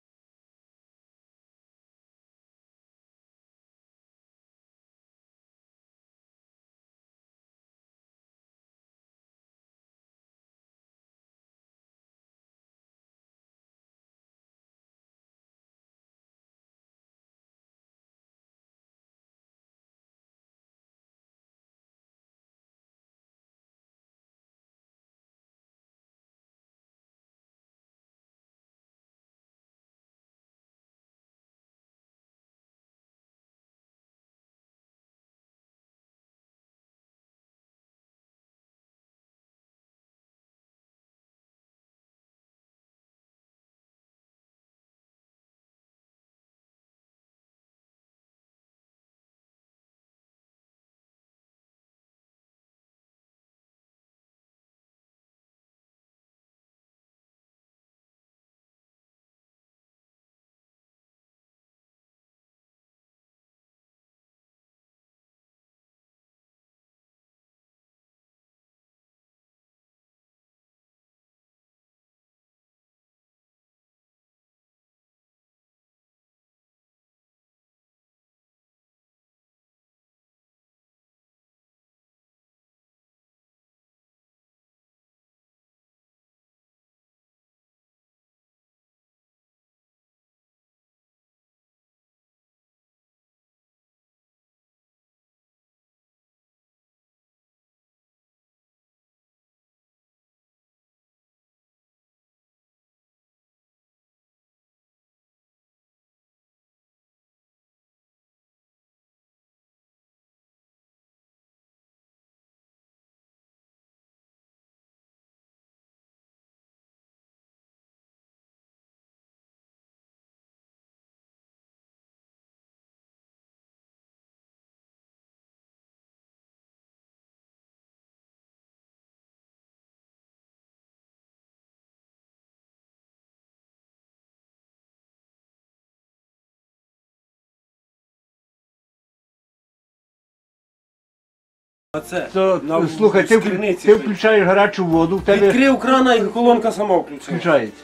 Слухай, ти включаєш гарячу воду, відкрив крана і колонка сама включається.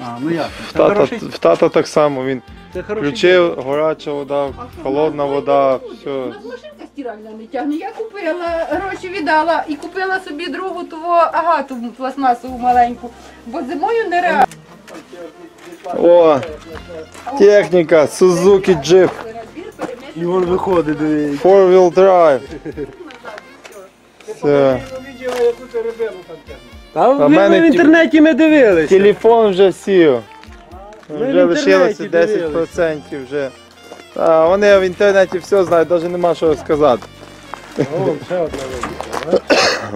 В тата так само, він включив, гаряча вода, холодна вода, все. У нас машинка стиральна не тягне, я купила, гроші віддала і купила собі другу агату пластмасову маленьку, бо зимою нереально. О, техніка, Сузукі джип. І він виходить, дивіться. Four-wheel drive. Все. Там в інтернеті ми дивилися. Телефон вже сів. Вже лишилося 10% вже. Вони в інтернеті все знають, навіть нема що сказати.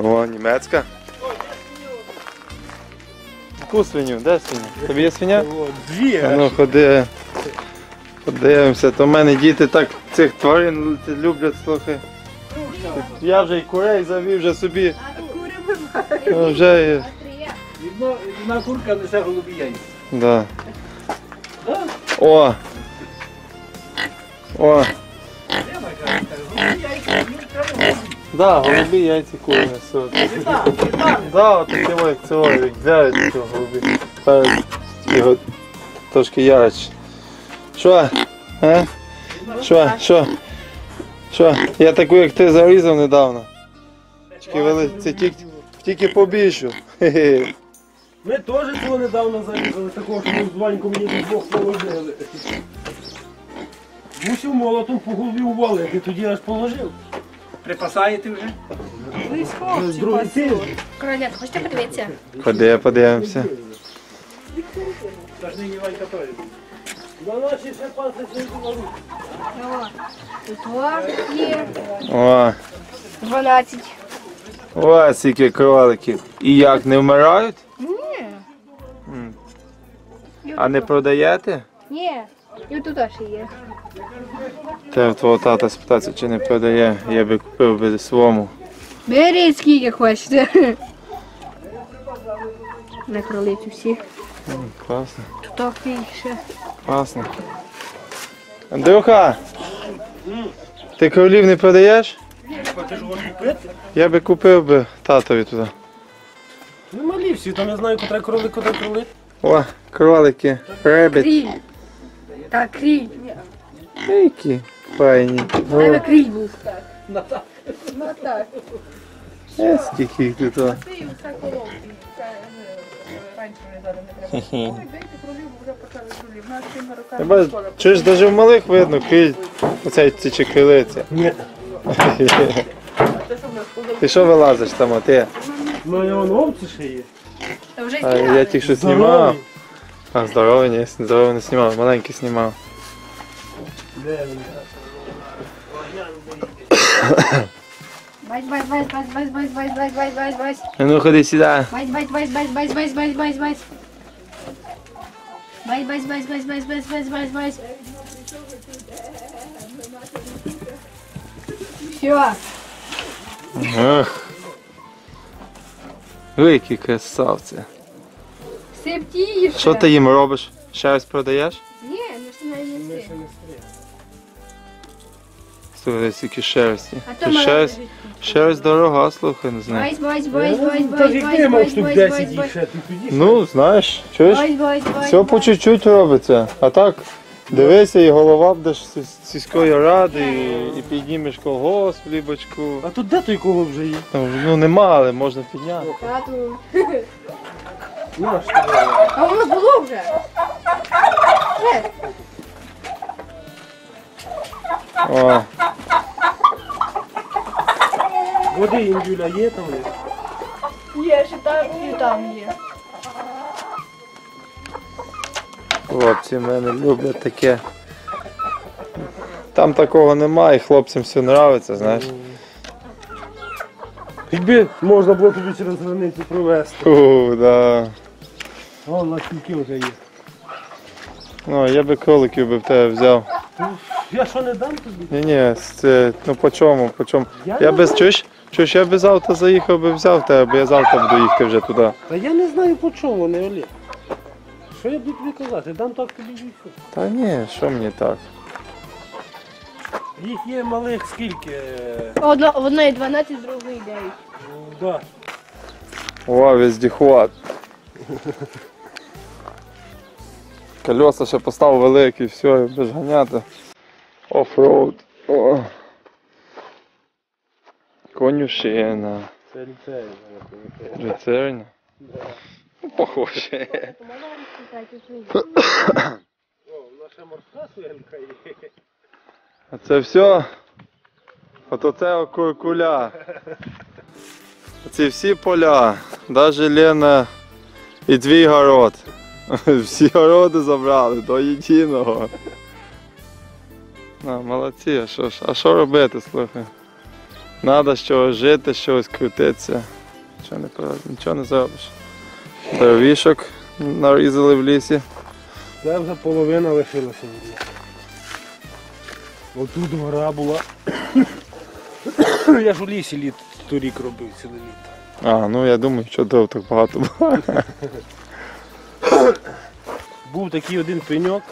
О, німецька. Яку свиню? Де свиня? Тобі є свиня? Дві. Ну ходи. Подивимося, то в мене діти так цих тварин люблять, слухай. Я вже і курей завів, вже собі. Вже і... Одна курка несе голубі яйця. Да. О! О! Да, голубі яйця кури несуть. Да, от цілий взяють цього голубі. Його трошки ярич. Що? А? Що? Що? Що? Я таку, як ти, зарізав недавно. Це тільки побільшу. Ми теж цього недавно зарізали, такого, що ми з Ваньком її двох положили. Мусів молотом по голові увалив, ти тоді аж положив. Припасаєте вже? Другий тиждень. Короля, хочете подивитися? Ходи, подивимося. Тож нині Ванька теж буде. На наші ще паси сьогодні на руку. 12. Ось скільки кроликів. І як, не вмирають? Ні. А не продаєте? Ні. І тут ще є. Те, твого тата спитатися, чи не продає, я би купив би своєму. Беріть, скільки хочете. Накрилить усі. Класно. Тут більше. Класно. Андрюха, ти кролів не продаєш? Я би купив би татові туди. Ну малі всі, там я знаю, котре кроли, котре кроли. О, кролики, ребіт. Та крій. Які файні. Це крій був. Натак. Натак. Скільки їх тут. А ти оце колонки. Чуєш, навіть в малих видно крій. Оце ці крилиці. Ні. Ти що вилазиш там, ти? Ну, я воно овці ще є. Я тільки що знімав. А, здоровий, ні, здоровий не знімав, маленький знімав. Бать. А ну ходи сюди. Бать. Все. Ах. Ви які красавці. Септіше. Що ти їм робиш? Ще ось продаєш? Ні, ми ще навіть не стріли. Слухай, скільки шерсті. Шерсть дорога, слухай, не знаю. Ну, знаєш, чуєш? Все по чуть-чуть робиться. А так, дивися, і голова будеш сільської ради, і піднімеш колгосп, Глібочку. А тут де той колгосп вже є? Ну, нема, але можна підняти. А воно було вже. О. Води індюля є там? Є, ще там і там є. Хлопці мене люблять таке. Там такого немає, хлопцям все подобається, знаєш. Якби можна було тобі через границю провести. О, да. О, ластівки вже є. Ну, я би кроликів би в тебе взяв. Я що, не дам тобі? Ні, це, ну по чому? Я би, чуєш, я би завтра заїхав би взяв тебе, бо я завтра буду їхати вже туди. Та я не знаю по чому вони, Олег. Що я буду тобі казати? Я дам так тобі їхати. Та ні, що мені так? Їх є малих скільки? Одної 12, другої 9. Да. О, вездехват. Колеса ще поставив великі, все, без ганяти. Оффроуд. Конюшина. Це ліцерня. Ліцерня? Да. Ну, похоже. О, наша морська свинка є. А це все, от оце куркуля, ці всі поля, навіть Лена і твій город, всі городи забрали до єдиного. А, молодці, а що робити, слухай, треба з чогось жити, з чогось крутитися, нічого не зробиш. Дровішок нарізали в лісі. Це вже половина лишилася. Ось тут гора була. Я ж у лісі літ торік робив ціле літо. А, ну я думаю, що дров так багато було. Був такий один пеньок,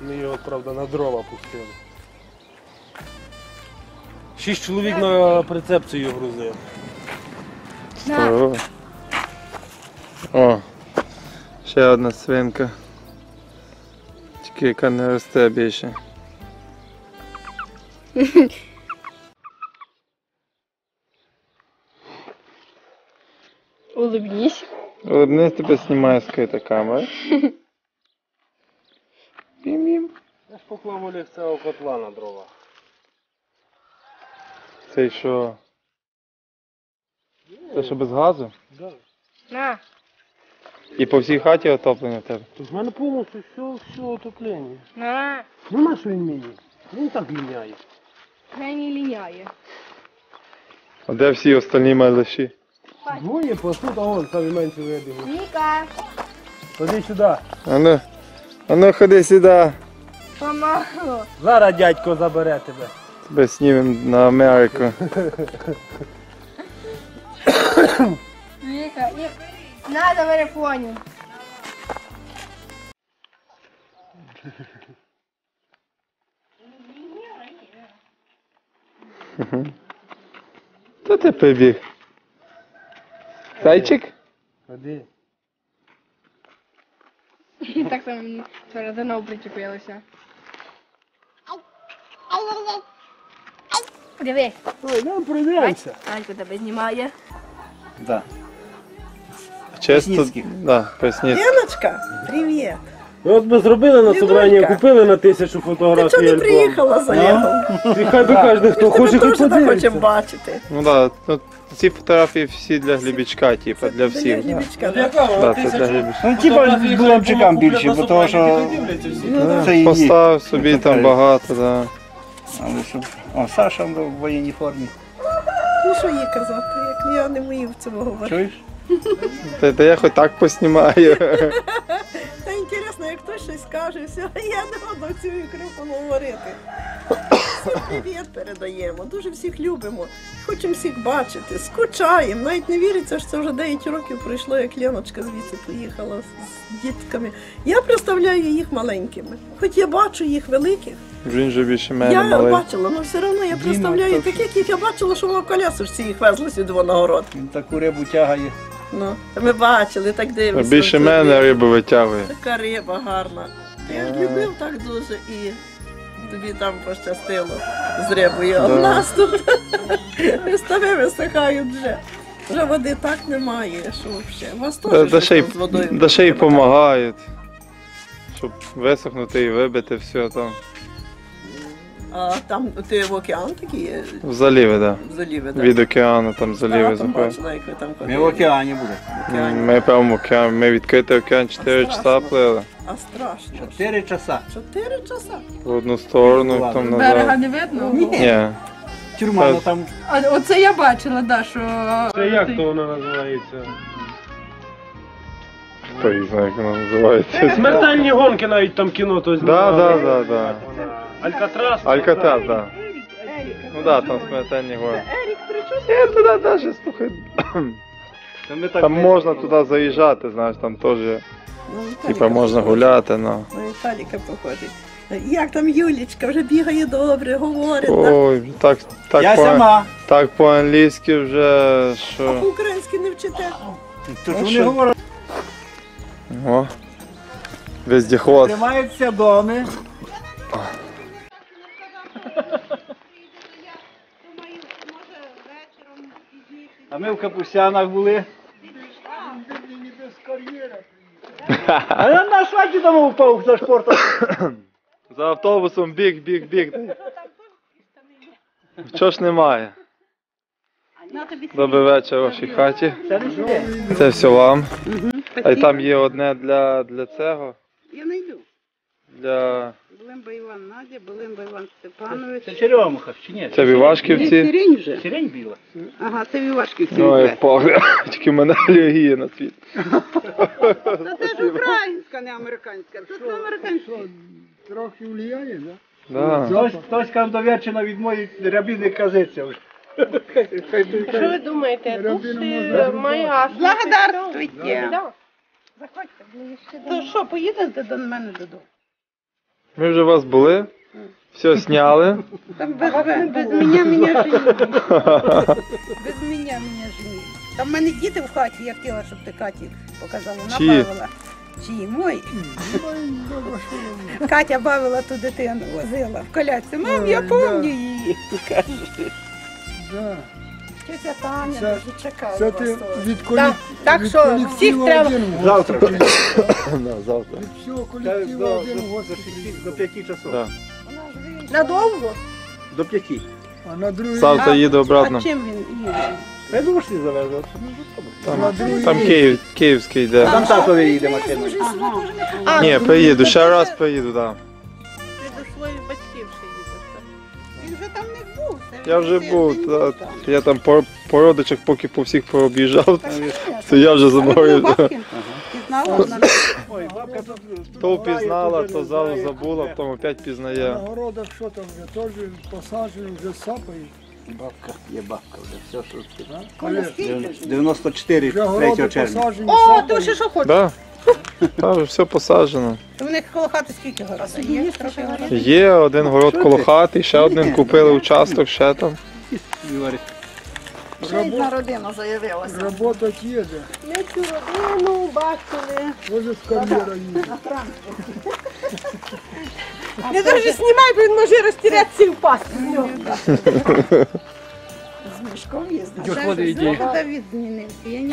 ми його, правда, на дрова пустили. 6 чоловік на прицепцію грузили. Здорово. О, ще одна свинка. Тільки яка не росте більше. Улыбнись. Улыбнись, тебя снимаю с этой камеры. Бим-бим. Я ж поклав Олег цього котла на дрова. Це що? Це що без газу? Да. На. І по всій хаті отоплення в тебе? У мене повністю все отоплення. На. Ну на що він міняє? Він так міняє. Хай не ліняє. А де всі остальні малиші? Двоє пасуть, а вон самі менші вибігли. Ніка! Ходи сюди. А ну ходи сюди. Помогло. Зараз дядько забере тебе. Тебе снімем на Америку. Віка, надо марафонів. Хто ти побіг? Зайчик? Ходи. Так само мені вчора до нього причепилося. Дивись. Ой, ну прийдеться. Алька тебе знімає. Да. Чесно, да, Песніцький. Леночка, привіт. Ну от ми зробили на собранні, купили на 1000 фотографій. Ти чого не приїхала за літом? Ти хай би кожен, хто хоче, хай подивиться. Ми теж хочемо бачити. Ну так, ці фотографії всі для Глибочка, типу, для всіх. Для Глибочка, так. Ну типа Глибочкам більше, бо того, що це і є. Постав собі там багато, так. О, Саша в воєнній формі. Ну що їй казати, як я не вмію цього говорити. Чуєш? Та я хоч так поснімаю. Та інтересно, як хтось щось каже, все, я не буду цю ікру говорити. Всім привіт передаємо, дуже всіх любимо, хочемо всіх бачити, скучаємо. Навіть не віриться, що це вже 9 років пройшло, як Леночка звідси поїхала з дітками. Я представляю їх маленькими, хоч я бачу їх великих. Він же більше мене маленький. Я бачила, але все одно я представляю таких, як я бачила, що вона в колясочці їх везла сюди на город. Він таку рибу тягає. Ну, ми бачили, так дивимося. Більше мене рибу витягує. Така риба гарна. Я любив так дуже і тобі там пощастило з рибою. А в нас тут стави висихають вже. Вже води так немає, що взагалі. Вас теж живуть з водою. Та ще й допомагають, щоб висохнути і вибити все там. А там ти в океан такий є? В заливи, так. Від океану там заливи заходять. Ми в океані були. Ми прямо в океані. Ми відкритий океан 4 часа плили. А страшно. 4 часа? 4 часа? В одну сторону, там назад. Берега не видно? Ні. Тюрма, ну там... Оце я бачила, так, що... Це як то воно називається? Хто їх знає, як воно називається? Смертельні гонки навіть там кіно то знімали. Так. Алькатрас? Алькатрас, так. Ну так, там смертельні гори. Ні, туди навіть, слухай, там можна туди заїжджати, знаєш, там теж, типа, можна гуляти, ну. На Віталіка похожий. Як там Юлічка, вже бігає добре, говорить, так? Ой, я сама. Так по-англійськи вже, що... А по-українськи не вчите? Тож вони говорять. О, вездеход. Тримаються доми. А ми в Капусянах були. А на асфальті там впав за шпортом. За автобусом біг. Чого ж немає? Добрий вечір у вашій хаті. Це все вам. А там є одне для цього. Я найду. Для... Булимба Іван Надя, Булимба Іван Степанович. Це Черемухов чи ні? Це Вивашкевці. Сирень вже? Сирень біла. Ага, це Вивашкевці. Ой, погляд, тільки в мене алергія на світ. Це ж українська, не американська. Це ж американська. Трохи впливає, так? Так. Хтось Камдов'ячина від моєї рябіни казиться. Що ви думаєте, тут має асфальт. Благодарствуйте. Заходьте. То що, поїдете до мене додому? Ми вже у вас були, все зняли. Там без мене женили. Без мене женили. Там в мене діти в хаті, я хотіла, щоб ти Каті показала, набавила. Чиї? Мої. Катя бавила ту дитину, возила в коляці. Мам, я пам'ятаю її. Тетя Таня дуже чекала вас теж. Так що всіх треба... Завтра. Завтра. Від всього колективу один гость. До 5 часов. Надовго? До 5. Завтра їду обратно. А чим він їде? Я думаю, що не завезли. Там київський йде. Там татові їде машина. Ні, приїду, ще раз приїду, так. Ти до своїх батьків ще їдеш. Він вже там не... Я вже був, я там по родичах поки по всіх пооб'їжджав, то я вже заборився. Ти знала? Ой, баба То впізнала, то залу забула, потім опять пізнає. На городах що там, я теж посаджую, вже сапаю. Бабка, є бабка вже, все, що ти. Коли скільки? 94, 3 червня. О, ти ще що хочеш? Да. Там все посаджено. У них коло хати скільки городів? Є трохи городів? Є один город коло хати, ще один купили участок, ще там. Ще одна родина заявилася. Робота є. Ми цю родину бачили. Може з кам'єра їде. Не дуже знімай, бо він може розтірятися і впасти в нього. З мішком їздить.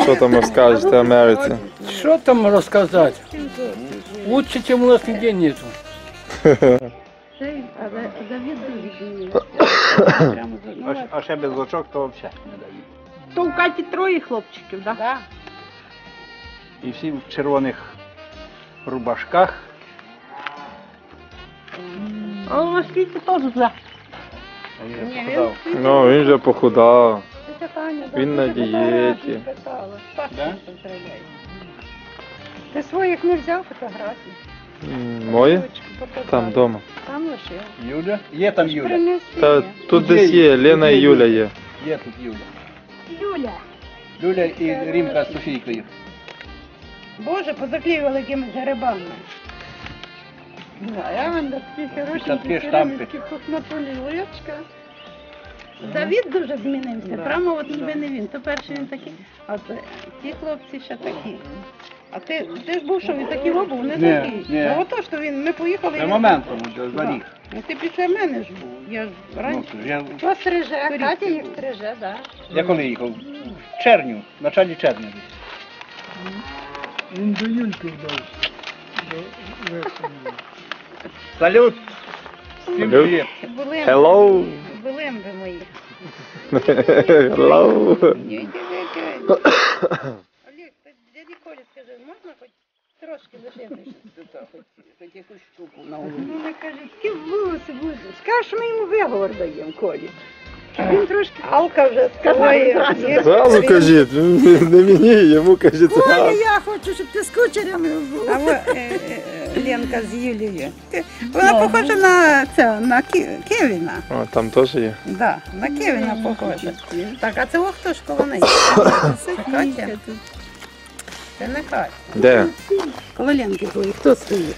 Що там розкажете Америці? Що там розказати? Лучше, ніж у нас ніде нету. А ще без лучок, то взагалі не дають. То у Каті троє хлопчиків, так? Так. І всі в червоних рубашках. А у вас Вітя теж вже. Ну, він вже похудав. Він на дієті. Ти своїх не взяв фотографій? Мої? Там вдома. Там лише. Юля? Є там Юля. Та тут десь є, Лена і Юля є. Є тут Юля. Юля. Юля і Римка з Софійкою. Боже, позаклеювали якимись грибами. Да, я вам такі хорошенькі керамічки хохнапулівочка. Давид дуже змінився, прямо от ніби не він. То перший він такий, а ті хлопці ще такі. А ти ж був, що він такий робив, не такий. Ну ото, що він, ми поїхали... На момент, тому що 2 рік. Ти після мене ж був, я ж раніше. То стриже, Катя їх стриже, так. Я коли їхав? В червні, в началі червня десь. Він до Юльки вдався. Салют! Всім привіт! Hello! Булимби мої. Hello! Олег, дяді Колі скажи, можна хоч трошки лишити? Хоч якусь штуку на голову. Ну не кажи, скільки волоси буде. Скажи, що ми йому виговор даємо, Колі. Він трошки Алка вже сказає. Зразу кажіть, не мені, йому кажіть. Коля, я хочу, щоб ти з кучерями був. А ви, Ленка з Юлією. Вона похожа на Кевіна. А, там теж є? Так, на Кевіна похожа. Так, а це хто ж коло неї? Це Катя. Це не Катя. Де? Коло Ленки твої, хто стоїть?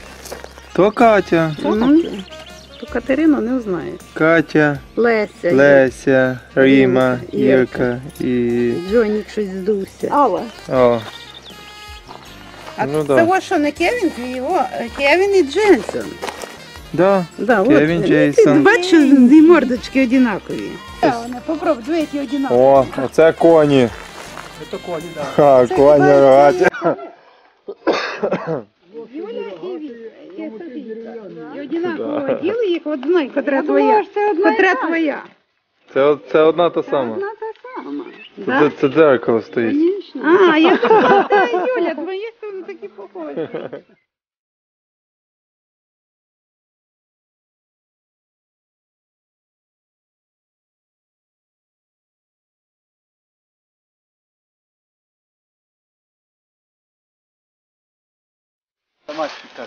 То Катя. Ту Катерину не знаю. Катя, Леся, Рима, Ірка і... Джонік щось здувся. Алла. А того, що не Кевін, то його Кевін і Джейсон. Так, Кевін, Джейсон. Бачиш, і мордочки однакові. Попробуй, дві які однакові. О, оце коні. Це коні, так. Коні рогатя. Юля і Віля. І однаково оділи їх, от знай, котра твоя. Це одна та сама. Це одна та сама. Це дзеркало стоїть. А, я думала, це Юля, твоє, що вони такі похожі.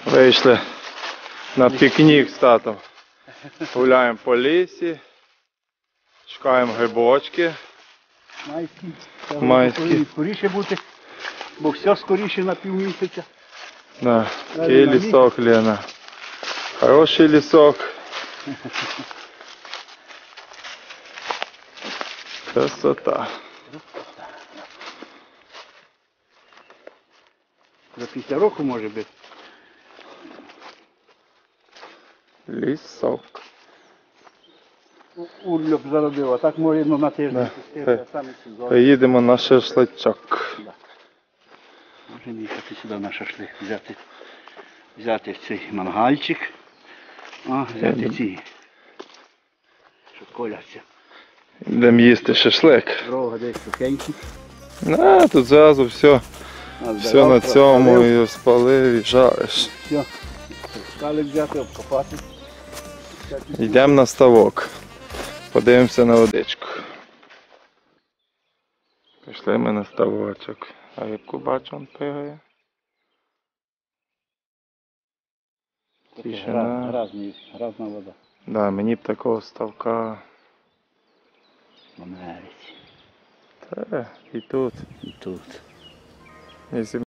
Вийшли на пікнік з татом. Гуляємо по лісі, шукаємо грибочки. Майські. Скоріше бути, бо все скоріше на півмісяця. Так, такий лісок, Лена. Хороший лісок. Красота. За 50 років може бути. Лісок. Урльок заробив, а так може на тиждень. Поїдемо на шашличок. Можемо їхати сюди на шашлик, взяти цей мангальчик, взяти ці, що коляться. Йдемо їсти шашлик. Дорога десь сухенька. Тут зразу все. Все на цьому і спалив, і жариш. Йдемо на ставок. Подивимося на водичку. Пішли ми на ставочок. А рибку бачу, он пигає. Тишина. Разная вода. Да, мені б такого ставка понравиться. Та, і тут. І тут.